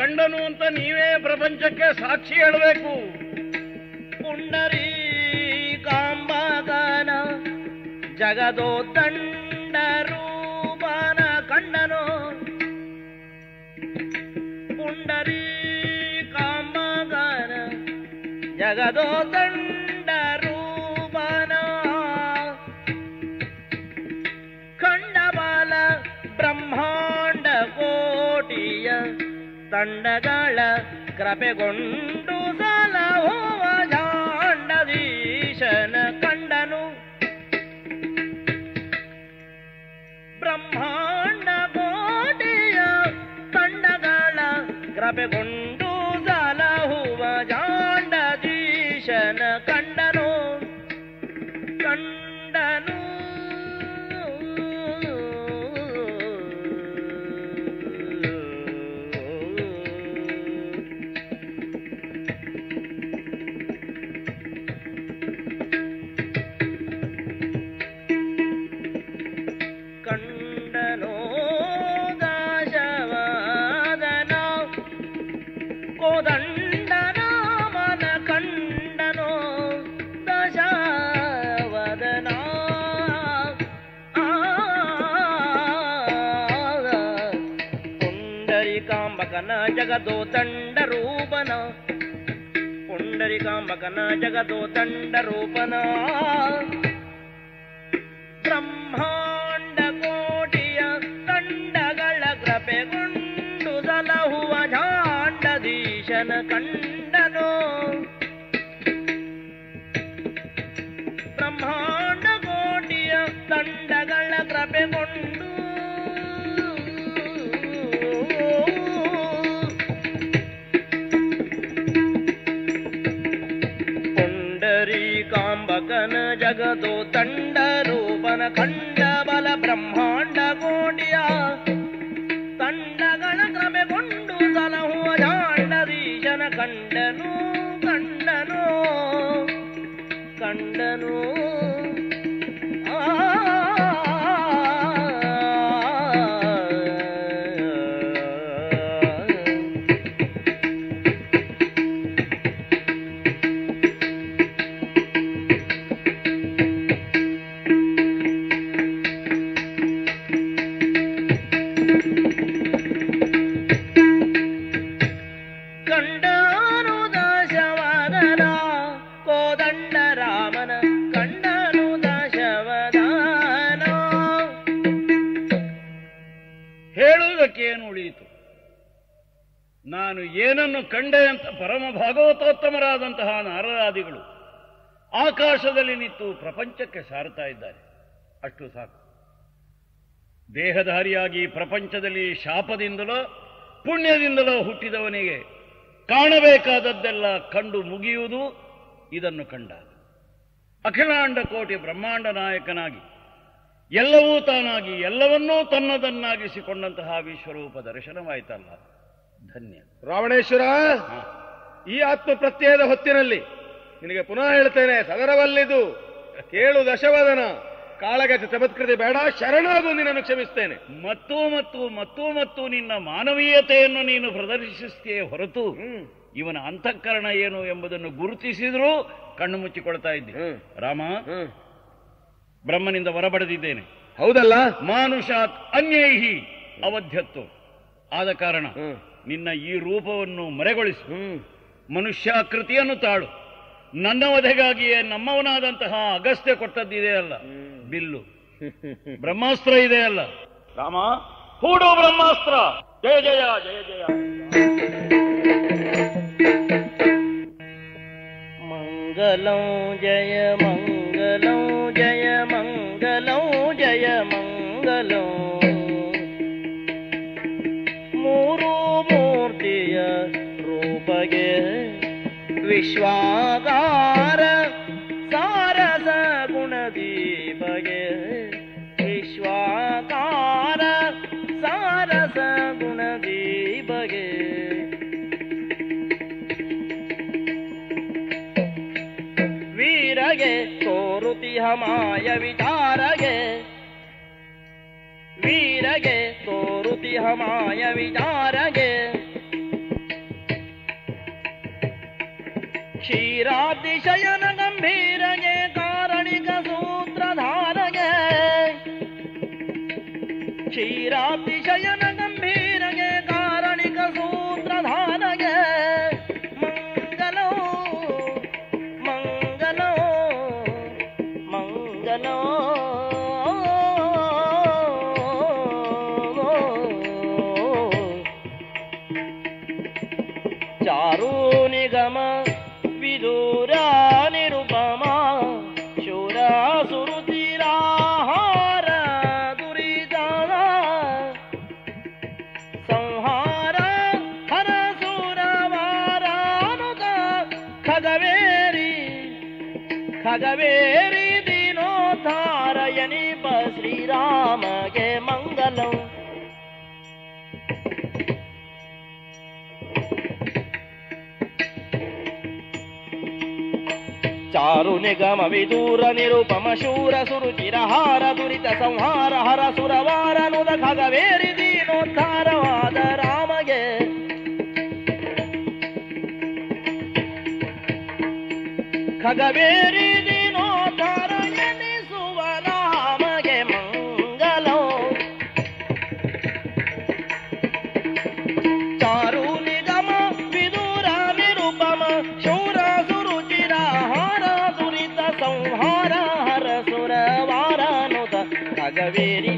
ಕಂಡನು ಅಂತ ನೀವೇ ಪ್ರಪಂಚಕ್ಕೆ ಸಾಕ್ಷಿ ಹೇಳಬೇಕು. ಪುಂಡರೀಕಾಂಬಕನ ಜಗದೋದ್ದಂಡ ರೂಪನ ಕಂಡನು, ಪುಂಡರೀಕಾಂಬಕನ ಜಗದೋದ್ದಂಡ ರೂಪನ ಕಂಡ ಬಾಲ ಬ್ರಹ್ಮಾಂಡ ಕೋಟಿಯ ತಂಡಗಳ ಕೃಪೆಗೊಂಡು ಸಲಹುವ ಜಾಂಡದೀಶನ ಕಂಡನು. ಬ್ರಹ್ಮಾಂಡ ಕೋಟಿಯ ತಂಡಗಳ ಕೃಪೆಗೊಂಡು ಸಲಹುವ ಜಾಂಡದೀಶನ ಕಂಡನು ಕಂಡನು ಜಗದೋದಂಡ ರೂಪನ ಪುಂಡರಿಕಾಂಬಕನ ಜಗದೋದಂಡ ರೂಪನ ಬ್ರಹ್ಮಾಂಡ ಕೋಟಿಯ ತಂಡಗಳ ಕೃಪೆಗೊಂಡು ಸಲಹುವ ಜಾಂಡದೀಶನ ಕಂಡನು. ಬ್ರಹ್ಮಾಂಡ ಕೋಟಿಯ ತಂಡಗಳ ಕೃಪೆಗೊಂಡು ತ್ರ್ಯಂಬಕನ ಜಗದು ತಂಡ ರೂಪನ ಖಂಡ ಬಲ ಬ್ರಹ್ಮಾಂಡ ಕೋಟಿಯ ತಂಡಗಳ ಕ್ರಮೆಗೊಂಡು ಸಲಹುವ ಜಾಂಡದೀಶನ ಕಂಡನು ಕಂಡನು ಕಂಡನು ನಾನು ಏನನ್ನು ಕಂಡೆ ಅಂತ ಪರಮ ಭಾಗವತೋತ್ತಮರಾದಂತಹ ನಾರದಾದಿಗಳು ಆಕಾಶದಲ್ಲಿ ನಿಂತು ಪ್ರಪಂಚಕ್ಕೆ ಸಾರುತ್ತಾ ಇದ್ದಾರೆ. ಅಷ್ಟು ಸಾಕು. ದೇಹಧಾರಿಯಾಗಿ ಪ್ರಪಂಚದಲ್ಲಿ ಶಾಪದಿಂದಲೋ ಪುಣ್ಯದಿಂದಲೋ ಹುಟ್ಟಿದವನಿಗೆ ಕಾಣಬೇಕಾದದ್ದೆಲ್ಲ ಕಂಡು ಮುಗಿಯುವುದು. ಇದನ್ನು ಕಂಡ ಅಖಿಲಾಂಡ ಕೋಟಿ ಬ್ರಹ್ಮಾಂಡ ನಾಯಕನಾಗಿ ಎಲ್ಲವೂ ತಾನಾಗಿ ಎಲ್ಲವನ್ನೂ ತನ್ನದನ್ನಾಗಿಸಿಕೊಂಡಂತಹ ವಿಶ್ವರೂಪ ದರ್ಶನವಾಯಿತಲ್ಲ. ಧನ್ಯ ರಾವಣೇಶ್ವರ, ಈ ಆತ್ಮ ಪ್ರತ್ಯಯದ ಹೊತ್ತಿನಲ್ಲಿ ನಿನಗೆ ಪುನಃ ಹೇಳ್ತೇನೆ, ಸದರವಲ್ಲಿದು ಕೇಳು ದಶವದನ, ಕಾಳಗತಿ ಚಮತ್ಕೃತಿ ಬೇಡ, ಶರಣಾಗು, ನಿನ್ನನ್ನು ಕ್ಷಮಿಸ್ತೇನೆ. ಮತ್ತೂ ಮತ್ತು ಮತ್ತೂ ಮತ್ತು ನಿನ್ನ ಮಾನವೀಯತೆಯನ್ನು ನೀನು ಪ್ರದರ್ಶಿಸುತ್ತೇ ಹೊರತು ಇವನ ಅಂತಃಕರಣ ಏನು ಎಂಬುದನ್ನು ಗುರುತಿಸಿದ್ರೂ ಕಣ್ಣು ಮುಚ್ಚಿಕೊಳ್ತಾ ಇದ್ದೆ. ರಾಮ, ಬ್ರಹ್ಮನಿಂದ ಹೊರಬಡೆದಿದ್ದೇನೆ. ಹೌದಲ್ಲ? ಮಾನುಷಾತ್ ಅನ್ಯೈಹಿ ಅವಧ್ಯತ್ತು. ಆದ ಕಾರಣ ನಿನ್ನ ಈ ರೂಪವನ್ನು ಮರೆಗೊಳಿಸು, ಮನುಷ್ಯಾಕೃತಿಯನ್ನು ತಾಳು. ನನ್ನ ವಧೆಗಾಗಿಯೇ ನಮ್ಮವನಾದಂತಹ ಅಗಸ್ತ್ಯ ಕೊಟ್ಟದ್ದಿದೆಯಲ್ಲ ಬಿಲ್ಲು, ಬ್ರಹ್ಮಾಸ್ತ್ರ ಇದೆಯಲ್ಲ ರಾಮ, ಹೂಡು ಬ್ರಹ್ಮಾಸ್ತ್ರ. ಜಯ ಜಯ ಜಯ ಜಯ. ಮಂಗಲಂ ಜಯ ಮಂಗಲಂ ಜಯ ಮಂಗಲಂ ಜಯ ಮಂಗಲಂ. ಮೂರು ಮೂರ್ತಿಯ ರೂಪಗೆ ವಿಶ್ವಾಧಾರ ಸಾರಸ ಗುಣದೀಪಗೆ ವಿಶ್ವಾಧಾರ ಸಾರಸ ಗುಣದೀಪಗೆ ವೀರಗೆ ತೋರುತಿ ಹಮಾಯ ವಿಚಾರಗೆ ವೀರಗೆ ತೋರುತಿ ಹಮಾಯ ವಿಚಾರಗೆ ಕ್ಷೀರಾತಿಶಯನ ಗಂಭೀರಗೆ ಕಾರಣಿಕ ಸೂತ್ರಧಾರಗೆ ಕ್ಷೀರಾತಿಶಯನ ಗಂಭೀರಗೆ ಕಾರಣಿಕ ಸೂತ್ರಧಾರಗೆ ಮಂಗಲೋ ಮಂಗಲೋ ಮಂಗಲೋ ಚಾರು ನಿಗಮ ವಿದೂರಾ ನಿರುಪಮ ಶೂರ ಸುರುತಿರಾಹಾರ ದುರಿತ ಸಂಹಾರ ಹರ ಸೂರವಾರಾನುತ ಖಗವೇರಿ ಖಗವೇರಿ ದೀನೋತ್ತಾರಯನಿಪ ಶ್ರೀರಾಮಗೆ ಮಂಗಲಂ. ಚಾರು ನಿಗಮ ವಿದೂರ ನಿರುಪಮ ಶೂರ ಸುರುಚಿರಹಾರ ದುರಿತ ಸಂಹಾರ ಹರ ಸುರವಾರನುದ ಖಗವೇರಿ ದೀನೋದ್ಧಾರವಾದ ರಾಮಗೆ ಖಗವೇರಿ ದೀನೋದ್ಧಾರ ಎನಿಸುವ ರಾಮಗೆ ಮಂಗಲೋ. ಚಾರು ನಿಗಮ ವಿದೂರ ನಿರುಪಮ ಶೂರ ಸಂಹಾರ ಹರ ಸುರವಾರಾನುತ ಖಗವೇರಿ